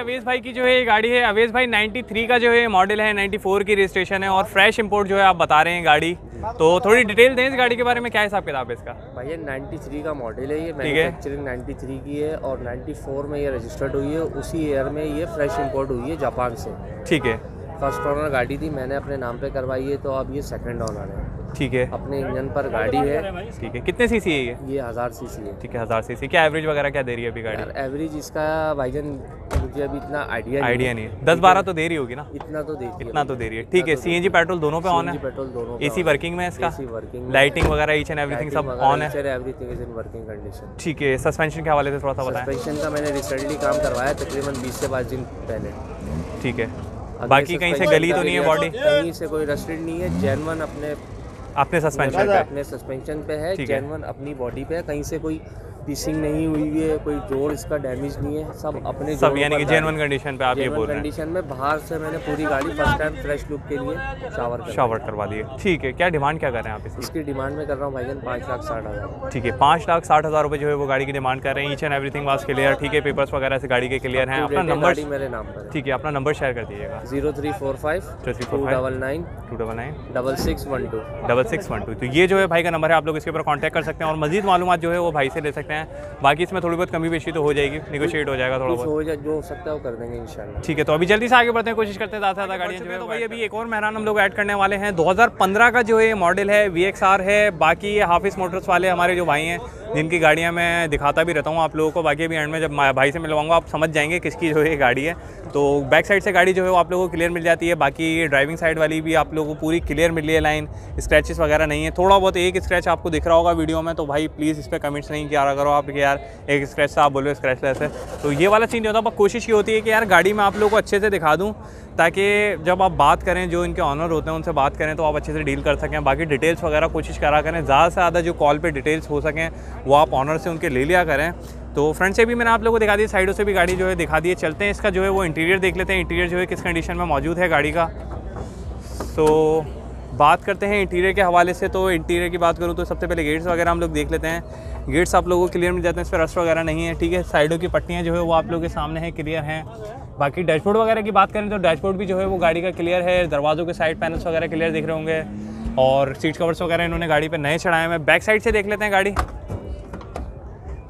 अवेश भाई की जो है ये गाड़ी है, अवेश भाई 93 का जो है मॉडल है, 94 की रजिस्ट्रेशन है और फ्रेश इम्पोर्ट जो है आप बता रहे हैं गाड़ी। तो थोड़ी डिटेल दें इस गाड़ी के बारे में, क्या हिसाब किताब है इसका। भैया 93 का मॉडल है ये, मैन्युफैक्चरिंग 93 की है और 94 में ये रजिस्टर्ड हुई है, उसी ईयर में ये फ्रेश इम्पोर्ट हुई है जापान से, ठीक है। फर्स्ट ऑनर गाड़ी थी, मैंने अपने नाम पे करवाई है, तो अब ये सेकंड ऑनर है, ठीक है। अपने इंजन पर गाड़ी है, ठीक है। कितने सीसी है ये 1000 सीसी है, ठीक है। 1000 सीसी क्या एवरेज वगैरह क्या दे रही है अभी गाड़ी? यार एवरेज इसका भाईजन मुझे अभी इतना आइडिया नहीं है, 10-12 तो दे रही होगी ना, इतना तो दे रही है, ठीक है। CNG पेट्रोल दोनों पे ऑन है, पेट्रोल दोनों AC वर्किंग में, इसका लाइटिंग वगैरह ईच एंड एवरीथिंग सब ऑन है, वर्किंग कंडीशन, ठीक है। सस्पेंशन के हवाले से थोड़ा सा बताएं। सस्पेंशन का मैंने रिसेंटली काम करवाया तकरीबन 20 से 22 दिन पहले, ठीक है। बाकी कहीं से गली तो नहीं है, बॉडी कहीं से कोई रस्टेड नहीं है, जेन्युइन अपने सस्पेंशन पे है, जेन्युइन अपनी बॉडी पे है, कहीं से कोई पीसिंग नहीं हुई है, कोई जोड़ इसका डैमेज नहीं है, सब अपने सब यानी कि जेन्युइन कंडीशन पे आप ये बोल रहे हैं। कंडीशन में बाहर से मैंने पूरी गाड़ी फर्स्ट टाइम फ्रेश लुक के लिए शावर करवा दी है, ठीक है। क्या डिमांड क्या कर रहे हैं आप इसकी? डिमांड में कर रहा हूँ भाईजान 5,60,000, ठीक है। 5,60,000 रुपये जो है वो गाड़ी की डिमांड कर रहे हैं। Each and everything was clear, ठीक है। पेपर्स वगैरह से गाड़ी के क्लियर है। अपना नंबर मेरे नाम पर, ठीक है। अपना नंबर शेयर कर दीजिएगा 0345 299 299 6612। तो ये जो है भाई का नंबर है, आप लोग इसके ऊपर कॉन्टैक्ट कर सकते हैं और मजीद मालूमात जो है वो भाई से ले सकते हैं। बाकी इसमें थोड़ी बहुत कमी बेशी तो हो जाएगी, निगोशिएट हो जाएगा, थोड़ा बहुत जो हो सकता है वो कर देंगे इंशाल्लाह, ठीक है। तो अभी जल्दी से आगे बढ़ते हैं, कोशिश करते हैं ज़्यादा गाड़ियाँ जो है। तो भाई अभी एक और मेहरान हम लोग ऐड करने वाले हैं, 2015 का जो है मॉडल है, VXR है। बाकी हाफिज़ मोटर्स वाले हमारे जो भाई हैं, जिनकी गाड़ियाँ मैं दिखाता भी रहता हूँ आप लोगों को, बाकी अभी एंड में जब भाई से मिलवाऊंगा आप समझ जाएंगे किसकी जो है गाड़ी है। तो बैक साइड से गाड़ी जो है वो आप लोगों को क्लियर मिल जाती है। बाकी ड्राइविंग साइड वाली भी आप लोगों को पूरी क्लियर मिली है, लाइन स्क्रैचेस वगैरह नहीं है। थोड़ा बहुत एक स्क्रैच आपको दिख रहा होगा वीडियो में, तो भाई प्लीज़ इस पर कमेंट्स नहीं किया करो आप कि यार एक स्क्रैच था, आप बोलो स्क्रैचलेस है, तो ये वाला सीन नहीं होता। पर कोशिश ये होती है कि यार गाड़ी मैं आप लोगों को अच्छे से दिखा दूँ, ताकि जब आप बात करें, जो इनके ऑनर होते हैं उनसे बात करें तो आप अच्छे से डील कर सकें। बाकी डिटेल्स वगैरह कोशिश करा करें, ज़्यादा से ज़्यादा जो कॉल पे डिटेल्स हो सकें वो आप ऑनर से उनके ले लिया करें। तो फ्रंट से भी मैंने आप लोगों को दिखा दी, साइडों से भी गाड़ी जो है दिखा दी है। चलते हैं इसका जो है वो इंटीरियर देख लेते हैं, इंटीरियर जो है किस कंडीशन में मौजूद है गाड़ी का। सो बात करते हैं इंटीरियर के हवाले से। तो इंटीरियर की बात करूँ तो सबसे पहले गेट्स वगैरह हम लोग देख लेते हैं। गेट्स आप लोगों को क्लियर मिल जाते हैं, इस पर रस्ट वगैरह नहीं है, ठीक है। साइडों की पट्टियाँ जो है वो आप लोगों के सामने हैं, क्लियर हैं। बाकी डैशबोर्ड वगैरह की बात करें तो डैशबोर्ड भी जो है वो गाड़ी का क्लियर है। दरवाज़ों के साइड पैनल्स वगैरह क्लियर दिख रहे होंगे और सीट कवर्स वगैरह इन्होंने गाड़ी पर नए चढ़ाए हैं। बैक साइड से देख लेते हैं गाड़ी।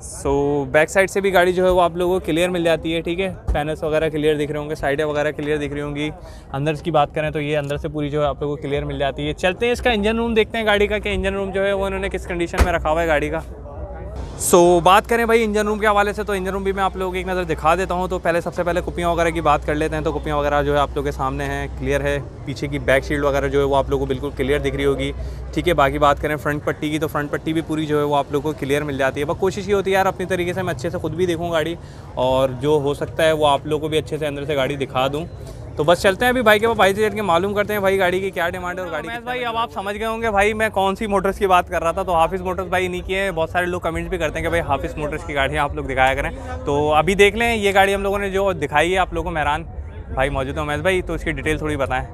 सो बैक साइड से भी गाड़ी जो है वो आप लोगों को क्लियर मिल जाती है, ठीक है। पैनल्स वगैरह क्लियर दिख रहे होंगे, साइडें वगैरह क्लियर दिख रही होंगी। अंदर की बात करें तो ये अंदर से पूरी जो है आप लोगों को क्लियर मिल जाती है। चलते हैं इसका इंजन रूम देखते हैं गाड़ी का, कि इंजन रूम जो है वो इन्होंने किस कंडीशन में रखा हुआ है गाड़ी का। सो बात करें भाई इंजन रूम के हवाले से, तो इंजन रूम भी मैं आप लोगों को एक नज़र दिखा देता हूँ। तो पहले सबसे पहले कुपियाँ वगैरह की बात कर लेते हैं। तो कुपियाँ वगैरह जो है आप लोगों के सामने हैं, क्लियर है। पीछे की बैक शील्ड वगैरह जो है वो आप लोगों को बिल्कुल क्लियर दिख रही होगी, ठीक है। बाकी बात करें फ्रंट पट्टी की, तो फ्रंट पट्टी भी पूरी जो है वो आप लोगों को क्लियर मिल जाती है। बस कोशिश ये होती है यार अपनी तरीके से मैं अच्छे से खुद भी देखूँ गाड़ी, और जो हो सकता है वो आप लोगों को भी अच्छे से अंदर से गाड़ी दिखा दूँ। तो बस चलते हैं अभी भाई के पास, भाई से चल के मालूम करते हैं भाई गाड़ी की क्या डिमांड है और गाड़ी। उमेश भाई अब आप समझ गए होंगे भाई मैं कौन सी मोटर्स की बात कर रहा था। तो हाफिज़ मोटर्स भाई इन्हीं की है। बहुत सारे लोग कमेंट्स भी करते हैं कि भाई हाफिज़ मोटर्स की गाड़ियाँ आप लोग दिखाया करें। तो अभी देख लें ये गाड़ी हम लोगों ने जो दिखाई है आप लोगों को, मेहरान भाई मौजूद है उमेश भाई, तो इसकी डिटेल थोड़ी बताएं।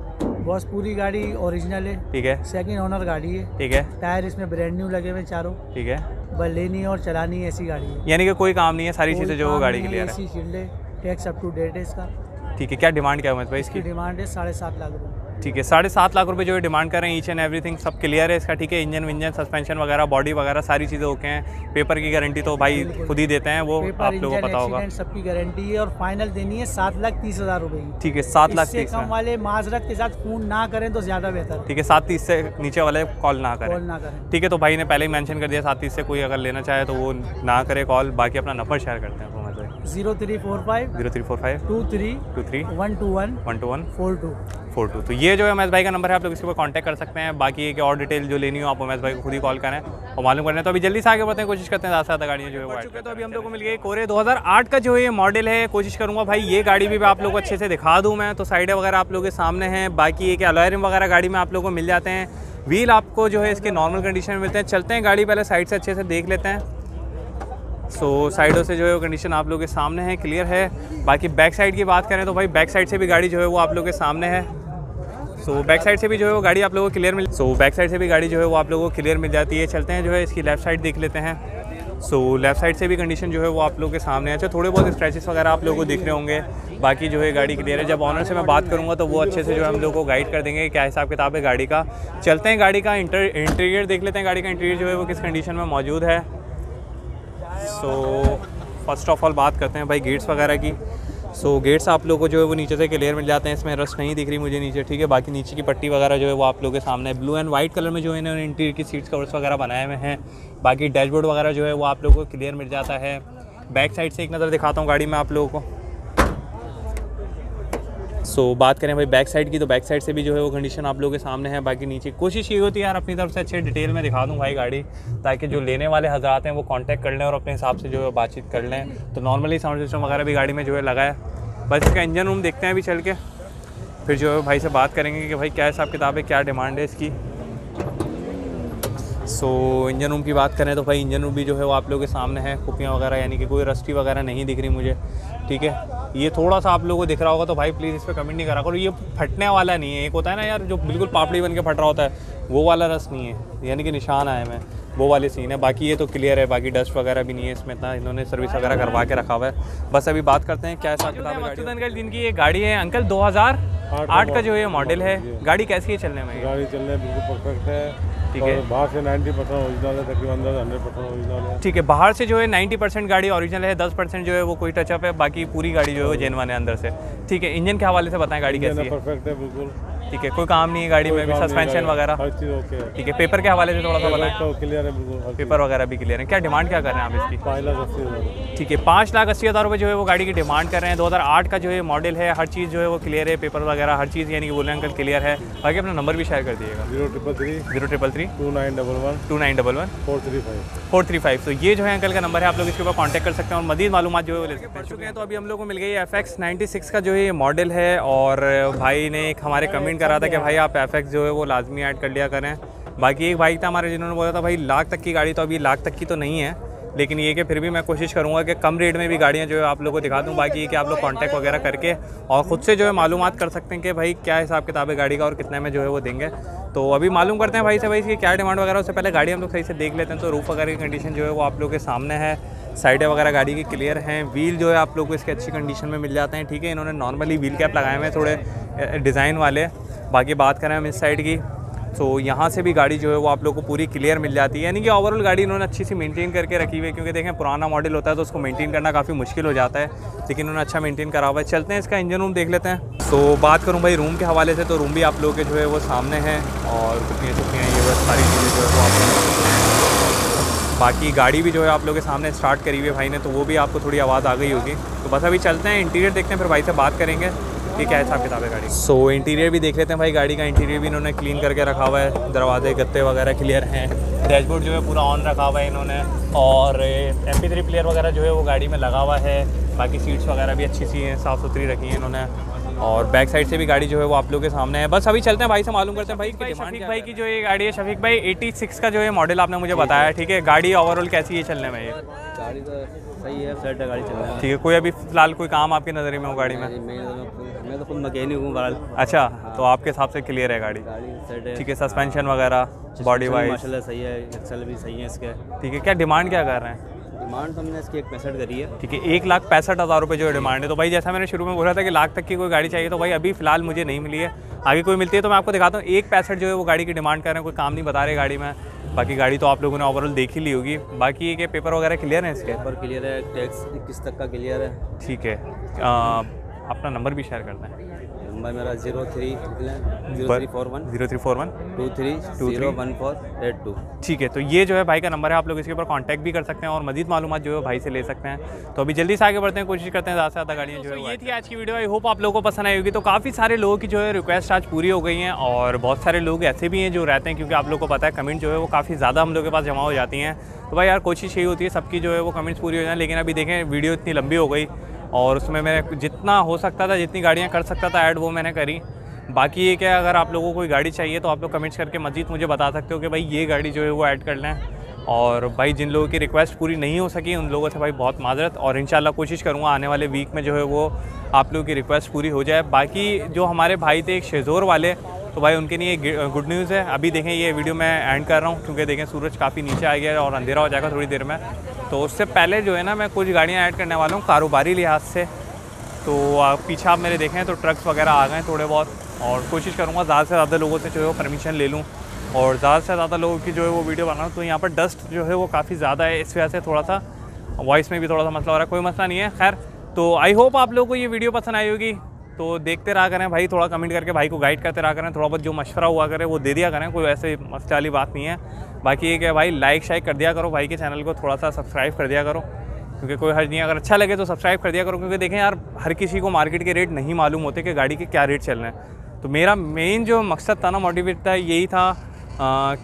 बस पूरी गाड़ी ओरिजिनल है, ठीक है। सेकंड ओनर गाड़ी है, ठीक है। टायर इसमें ब्रांड न्यू लगे हुए चारों, ठीक है। बस लेनी है और चलानी है, ऐसी गाड़ी है, यानी कि कोई काम नहीं है, सारी चीज़ें जो वो गाड़ी के लिए टैक्स अप टू डेट है इसका, ठीक है। क्या डिमांड क्या है भाई इसकी? डिमांड है 7.5 लाख रुपये, ठीक है, 7.5 लाख रुपए जो ये डिमांड कर रहे हैं, ईच एंड एवरीथिंग सब क्लियर है इसका, ठीक है। इंजन विंजन सस्पेंशन वगैरह बॉडी वगैरह सारी चीज़ें ओके हैं। पेपर की गारंटी तो भाई खुद ही देते हैं, वो आप लोगों को पता होगा, सबकी गारंटी है। और फाइनल देनी है 7,30,000 रुपए की, ठीक है। 7,30,000 कम वाले माजरत के साथ फोन ना करें तो ज़्यादा बेहतर, ठीक है। 7,30,000 से नीचे वाले कॉल ना करें, ठीक है। तो भाई ने पहले ही मैंशन कर दिया 7,30,000 से कोई अगर लेना चाहे तो वो ना करे कॉल। बाकी अपना नंबर शेयर करते हैं, 0345 2345 23 121 121 42 42। तो ये जो है उमेश भाई का नंबर है, आप लोग इसके ऊपर कांटेक्ट कर सकते हैं। बाकी एक और डिटेल जो लेनी हो आप उमेश भाई को खुद ही कॉल करें और मालूम करना है। तो अभी जल्दी से आगे बढ़ते हैं, कोशिश करते हैं साथ साथ गाड़ियाँ जो है। तो अभी हम लोग को मिल गई कोरे 2008 का जो ये मॉडल है। कोशिश करूँगा भाई ये गाड़ी भी आप लोग को अच्छे से दिखा दूँ मैं। तो साइडें वगैरह आप लोग के सामने हैं, बाकी एक अलॉय रिम वगैरह गाड़ी में आप लोग को मिल जाते हैं। व्हील आपको जो है इसके नॉर्मल कंडीशन में मिलते हैं। चलते हैं गाड़ी पहले साइड से अच्छे से देख लेते हैं। सो साइडों से जो है वो कंडीशन आप लोगों के सामने है, क्लियर है। बाकी बैक साइड की बात करें तो भाई बैक साइड से भी गाड़ी जो है वो आप लोगों के सामने है। सो बैक साइड से भी जो है वो गाड़ी आप लोगों को क्लियर मिल जाती है। चलते हैं जो है इसकी लेफ़्ट साइड देख लेते हैं। सो लेफ़्ट साइड से भी कंडीशन जो है वो आप लोगों के सामने है। अच्छा, थोड़े बहुत स्क्रैचेस वगैरह आप लोगों को दिख रहे होंगे, बाकी जो है गाड़ी क्लियर है। जब ऑनर से मैं बात करूँगा तो वो अच्छे से जो है हम लोग को गाइड कर देंगे क्या हिसाब किताब है गाड़ी का। चलते हैं गाड़ी का इंटीरियर देख लेते हैं। गाड़ी का इंटीरियर जो है वो किस कंडीशन में मौजूद है। सो फर्स्ट ऑफ ऑल बात करते हैं भाई गेट्स वगैरह की। सो गेट्स आप लोगों को जो है वो नीचे से क्लियर मिल जाते हैं, इसमें रस्ट नहीं दिख रही मुझे नीचे, ठीक है। बाकी नीचे की पट्टी वगैरह जो है वो आप लोगों के सामने ब्लू एंड वाइट कलर में जो है इन्होंने इंटीरियर की सीट्स कवर्स वगैरह बनाए हुए हैं। बाकी डैशबोर्ड वगैरह जो है वो आप लोगों को क्लियर मिल जाता है। बैक साइड से एक नज़र दिखाता हूँ गाड़ी में आप लोगों को। सो बात करें भाई बैक साइड की तो बैक साइड से भी जो है वो कंडीशन आप लोगों के सामने है। बाकी नीचे कोशिश ये होती है यार अपनी तरफ से अच्छे डिटेल में दिखा दूँ भाई गाड़ी, ताकि जो लेने वाले हजरात हैं वो कांटेक्ट कर लें और अपने हिसाब से जो है बातचीत कर लें। तो नॉर्मली साउंड सिस्टम वगैरह भी गाड़ी में जो है लगा है। बस इसका इंजन रूम देखते हैं अभी चल के, फिर जो है भाई से बात करेंगे कि भाई क्या हिसाब किताब है, क्या डिमांड है इसकी। सो इंजन रूम की बात करें तो भाई इंजन रूम भी जो है वो आप लोगों के सामने है। कुपियाँ वगैरह यानी कि कोई रस्टी वगैरह नहीं दिख रही मुझे, ठीक है। ये थोड़ा सा आप लोगों को दिख रहा होगा तो भाई प्लीज़ इस पर कमेंट नहीं करा करो, ये फटने वाला नहीं है। एक होता है ना यार जो बिल्कुल पापड़ी बन के फट रहा होता है, वो वाला रस नहीं है, यानी कि निशान आए मैं वो वाले सीन है। बाकी ये तो क्लियर है, बाकी डस्ट वगैरह भी नहीं है इसमें, इतना इन्होंने सर्विस वगैरह करवा के रखा हुआ है। बस अभी बात करते हैं क्या अंकल जिनकी ये गाड़ी है। अंकल 2008 का जो ये मॉडल है, गाड़ी कैसी है चलने में? गाड़ी चलने बिल्कुल परफेक्ट है, ठीक है। बाहर से 90% ओरिजिनल है, तकरीबन 100% ओरिजिनल है, ठीक है। बाहर से जो है 90% गाड़ी ओरिजिनल है, 10% जो है वो कोई टचअप है, बाकी पूरी गाड़ी जो है वो जेनवन है अंदर से, ठीक है। इंजन के हवाले से बताएं गाड़ी कैसी है? परफेक्ट है बिल्कुल, ठीक है। कोई काम नहीं है गाड़ी में, भी सस्पेंशन वगैरह हर चीज़ ओके है, ठीक है। पेपर के हवाले से थोड़ा सा बताएं। क्लियर है बिल्कुल, पेपर वगैरह भी क्लियर है। क्या डिमांड क्या कर रहे हैं आप इसकी? 5,80,000, ठीक है। 5,80,000 रुपये जो है वो गाड़ी की डिमांड कर रहे हैं। 2008 का जो है मॉडल है, हर चीज़ जो है वो क्लियर है, पेपर वगैरह हर चीज़ यानी कि बोले अंकल क्लियर है। बाकी अपना नंबर भी शेयर कर दिएगा। 033 2911 2911 435 435। तो ये जो है अंकल का नंबर है, आप लोग इसके ऊपर कॉन्टैक्ट कर सकते हैं और मज़ीद मालूमात जो है वो ले सकते हैं। तो अभी हम लोग को मिल गई FX 96 का जो है मॉडल है। और भाई ने एक हमारे कमेंट करा था कि भाई आप FX जो है वो लाजमी ऐड कर लिया करें। बाकी एक भाई था हमारे जिन्होंने बोला था भाई लाख तक की गाड़ी, तो अभी लाख तक की तो नहीं है, लेकिन ये कि फिर भी मैं कोशिश करूँगा कि कम रेट में भी गाड़ियाँ जो है आप लोगों को दिखा दूँ। बाकी ये कि आप लोग कांटेक्ट वगैरह करके और ख़ुद से जो है मालूमात कर सकते हैं कि भाई क्या हिसाब किताब है गाड़ी का और कितने में जो है वो देंगे। तो अभी मालूम करते हैं भाई से भाई इसकी क्या डिमांड वगैरह। उससे पहले गाड़ी हम लोग सही से देख लेते हैं। तो रूफ वगैरह की कंडीशन जो है वो आप लोग के सामने है, साइडें वगैरह गाड़ी की क्लियर हैं, व्हील जो है आप लोग को इसके अच्छी कंडीशन में मिल जाते हैं, ठीक है। इन्होंने नॉर्मली व्हील कैप लगाए हुए हैं थोड़े डिज़ाइन वाले। बाकी बात करें हम इस साइड की तो यहाँ से भी गाड़ी जो है वो आप लोग को पूरी क्लियर मिल जाती है, यानी कि ओवरऑल गाड़ी इन्होंने अच्छी सी मेंटेन करके रखी हुई है। क्योंकि देखें पुराना मॉडल होता है तो उसको मेंटेन करना काफ़ी मुश्किल हो जाता है, लेकिन इन्होंने अच्छा मेंटेन करा हुआ है। चलते हैं इसका इंजन रूम देख लेते हैं। तो बात करूँ भाई रूम के हवाले से तो रूम भी आप लोग के जो है वो सामने है और कुछ ये बस सारी चीज़ें जो है वो आप लोग। बाकी गाड़ी भी जो है आप लोग के सामने स्टार्ट करी हुई है भाई ने, तो वो भी आपको थोड़ी आवाज़ आ गई होगी। तो बस अभी चलते हैं इंटीरियर देखते हैं, फिर भाई से बात करेंगे कि क्या हिसाब किताब है गाड़ी। सो इंटीरियर भी देख लेते हैं भाई। गाड़ी का इंटीरियर भी इन्होंने क्लीन करके रखा हुआ है, दरवाजे गत्ते वगैरह क्लियर हैं, डैशबोर्ड जो है पूरा ऑन रखा हुआ है इन्होंने, और MP3 प्लेयर वगैरह जो है वो गाड़ी में लगा हुआ है। बाकी सीट्स वगैरह भी अच्छी सी हैं, साफ़ सुथरी रखी है इन्होंने। और बैक साइड से भी गाड़ी जो है वो आप लोगों के सामने है। बस अभी चलते हैं भाई से मालूम करते हैं भाई शफीक भाई की जो ये गाड़ी है। शफीक भाई 86 का जो है मॉडल आपने मुझे बताया, ठीक है। गाड़ी ओवरऑल कैसी है चलने में? ये गाड़ी तो सही है, सेट है गाड़ी चलने में, ठीक है। कोई अभी फिलहाल कोई काम आपकी नज़र में हो गाड़ी में? मैं तो खुद मैकेनिक हूँ बहरहाल। अच्छा, तो आपके हिसाब से क्लियर है गाड़ी, ठीक है। सस्पेंशन वगैरह बॉडी वाइज माशाल्लाह सही है, एक्सेल भी सही है इसके, ठीक है। क्या डिमांड क्या कर रहे हैं? डिमांड तो हमने इसकी 1,65,000 करी है। ठीक है, 1,65,000 रुपये जो डिमांड है। तो भाई जैसा मैंने शुरू में बोला था कि लाख तक की कोई गाड़ी चाहिए, तो भाई अभी फिलहाल मुझे नहीं मिली है। आगे कोई मिलती है तो मैं आपको दिखाता हूँ। 1,65,000 जो है वो गाड़ी की डिमांड कर रहे हैं, कोई काम नहीं बता रहे गाड़ी में। बाकी गाड़ी तो आप लोगों ने ओवरऑल देख ही ली होगी। बाकी ये पेपर वगैरह क्लियर है इसके? पेपर क्लियर है, टैक्स 21 तक का क्लियर है। ठीक है, अपना नंबर भी शेयर करना है। नंबर मेरा 0341 0341 23 01482। ठीक है, तो ये जो है भाई का नंबर है, आप लोग इसके ऊपर कांटेक्ट भी कर सकते हैं और मजीद मालूमात जो है भाई से ले सकते हैं। तो अभी जल्दी से आगे बढ़ते हैं, कोशिश करते हैं ज़्यादा से ज़्यादा गाड़ियाँ जो है। ये थी आज की वीडियो, आई होप आप लोगों को पसंद आई होगी। तो काफ़ी सारे लोगों की जो है रिक्वेस्ट आज पूरी हो गई हैं, और बहुत सारे लोग ऐसे भी हैं जो रहते हैं, क्योंकि आप लोग को पता है कमेंट जो है वो काफ़ी ज़्यादा हम लोग के पास जमा हो जाती हैं। तो भाई यार कोशिश यही होती है सबकी जो है वो कमेंट्स पूरी हो जाए, लेकिन अभी देखें वीडियो इतनी लंबी हो गई और उसमें मैं जितना हो सकता था, जितनी गाड़ियाँ कर सकता था ऐड, वो मैंने करी। बाकी ये क्या, अगर आप लोगों को कोई गाड़ी चाहिए तो आप लोग कमेंट्स करके मजीद मुझे बता सकते हो कि भाई ये गाड़ी जो है वो ऐड कर लें। और भाई जिन लोगों की रिक्वेस्ट पूरी नहीं हो सकी उन लोगों से भाई बहुत माजरत, और इंशाल्लाह कोशिश करूँगा आने वाले वीक में जो है वो आप लोगों की रिक्वेस्ट पूरी हो जाए। बाकी जो हमारे भाई थे एक शेज़ोर वाले, तो भाई उनके लिए गुड न्यूज़ है। अभी देखें ये वीडियो मैं एंड कर रहा हूँ क्योंकि देखें सूरज काफ़ी नीचे आ गया और अंधेरा हो जाएगा थोड़ी देर में। तो उससे पहले जो है ना मैं कुछ गाड़ियाँ ऐड करने वाला हूँ कारोबारी लिहाज से। तो पीछे आप मेरे देखें तो ट्रक्स वगैरह आ गए थोड़े बहुत, और कोशिश करूँगा ज़्यादा से ज़्यादा लोगों से जो है वो परमिशन ले लूँ और ज़्यादा से ज़्यादा लोगों की जो है वो वीडियो बनाऊँ। तो यहाँ पर डस्ट जो है वो काफ़ी ज़्यादा है, इस वजह से थोड़ा सा वॉइस में भी थोड़ा सा मसला हो रहा है। कोई मसला नहीं है, खैर। तो आई होप आप लोगों को ये वीडियो पसंद आई होगी। तो देखते रहा करें भाई, थोड़ा कमेंट करके भाई को गाइड करते रहा करें, थोड़ा बहुत जो मशवरा हुआ करे वो दे दिया करें, कोई ऐसे मसले वाली बात नहीं है। बाकी ये क्या भाई, लाइक शाइक कर दिया करो भाई के चैनल को, थोड़ा सा सब्सक्राइब कर दिया करो क्योंकि कोई हर्ज नहीं है। अगर अच्छा लगे तो सब्सक्राइब कर दिया करो, क्योंकि देखें यार हर किसी को मार्केट के रेट नहीं मालूम होते कि गाड़ी के क्या रेट चल रहे हैं। तो मेरा मेन जो मकसद था ना, मोटिवेट था, यही था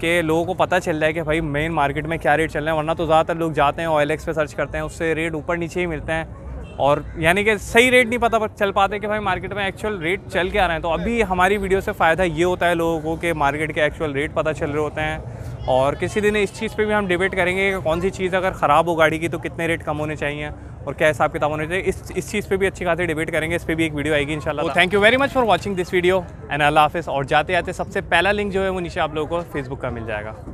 कि लोगों को पता चल रहा है कि भाई मेन मार्केट में क्या रेट चल रहे हैं। वरना तो ज़्यादातर लोग जाते हैं OLX पे सर्च करते हैं, उससे रेट ऊपर नीचे ही मिलते हैं और यानी कि सही रेट नहीं पता चल पाते कि भाई मार्केट में एक्चुअल रेट चल के आ रहे हैं। तो अभी हमारी वीडियो से फ़ायदा ये होता है लोगों को कि मार्केट के एक्चुअल रेट पता चल रहे होते हैं। और किसी दिन इस चीज़ पे भी हम डिबेट करेंगे कि कौन सी चीज़ अगर ख़राब हो गाड़ी की तो कितने रेट कम होने चाहिए और क्या हिसाब किताब होने चाहिए। इस चीज़ पे भी अच्छी खासी डिबेट करेंगे, इस पर भी एक वीडियो आएगी इंशाल्लाह। तो thank you very much for watching this video and अल्लाह हाफिज़। और जाते जाते सबसे पहला लिंक जो है वो नीचे आप लोगों को फेसबुक का मिल जाएगा।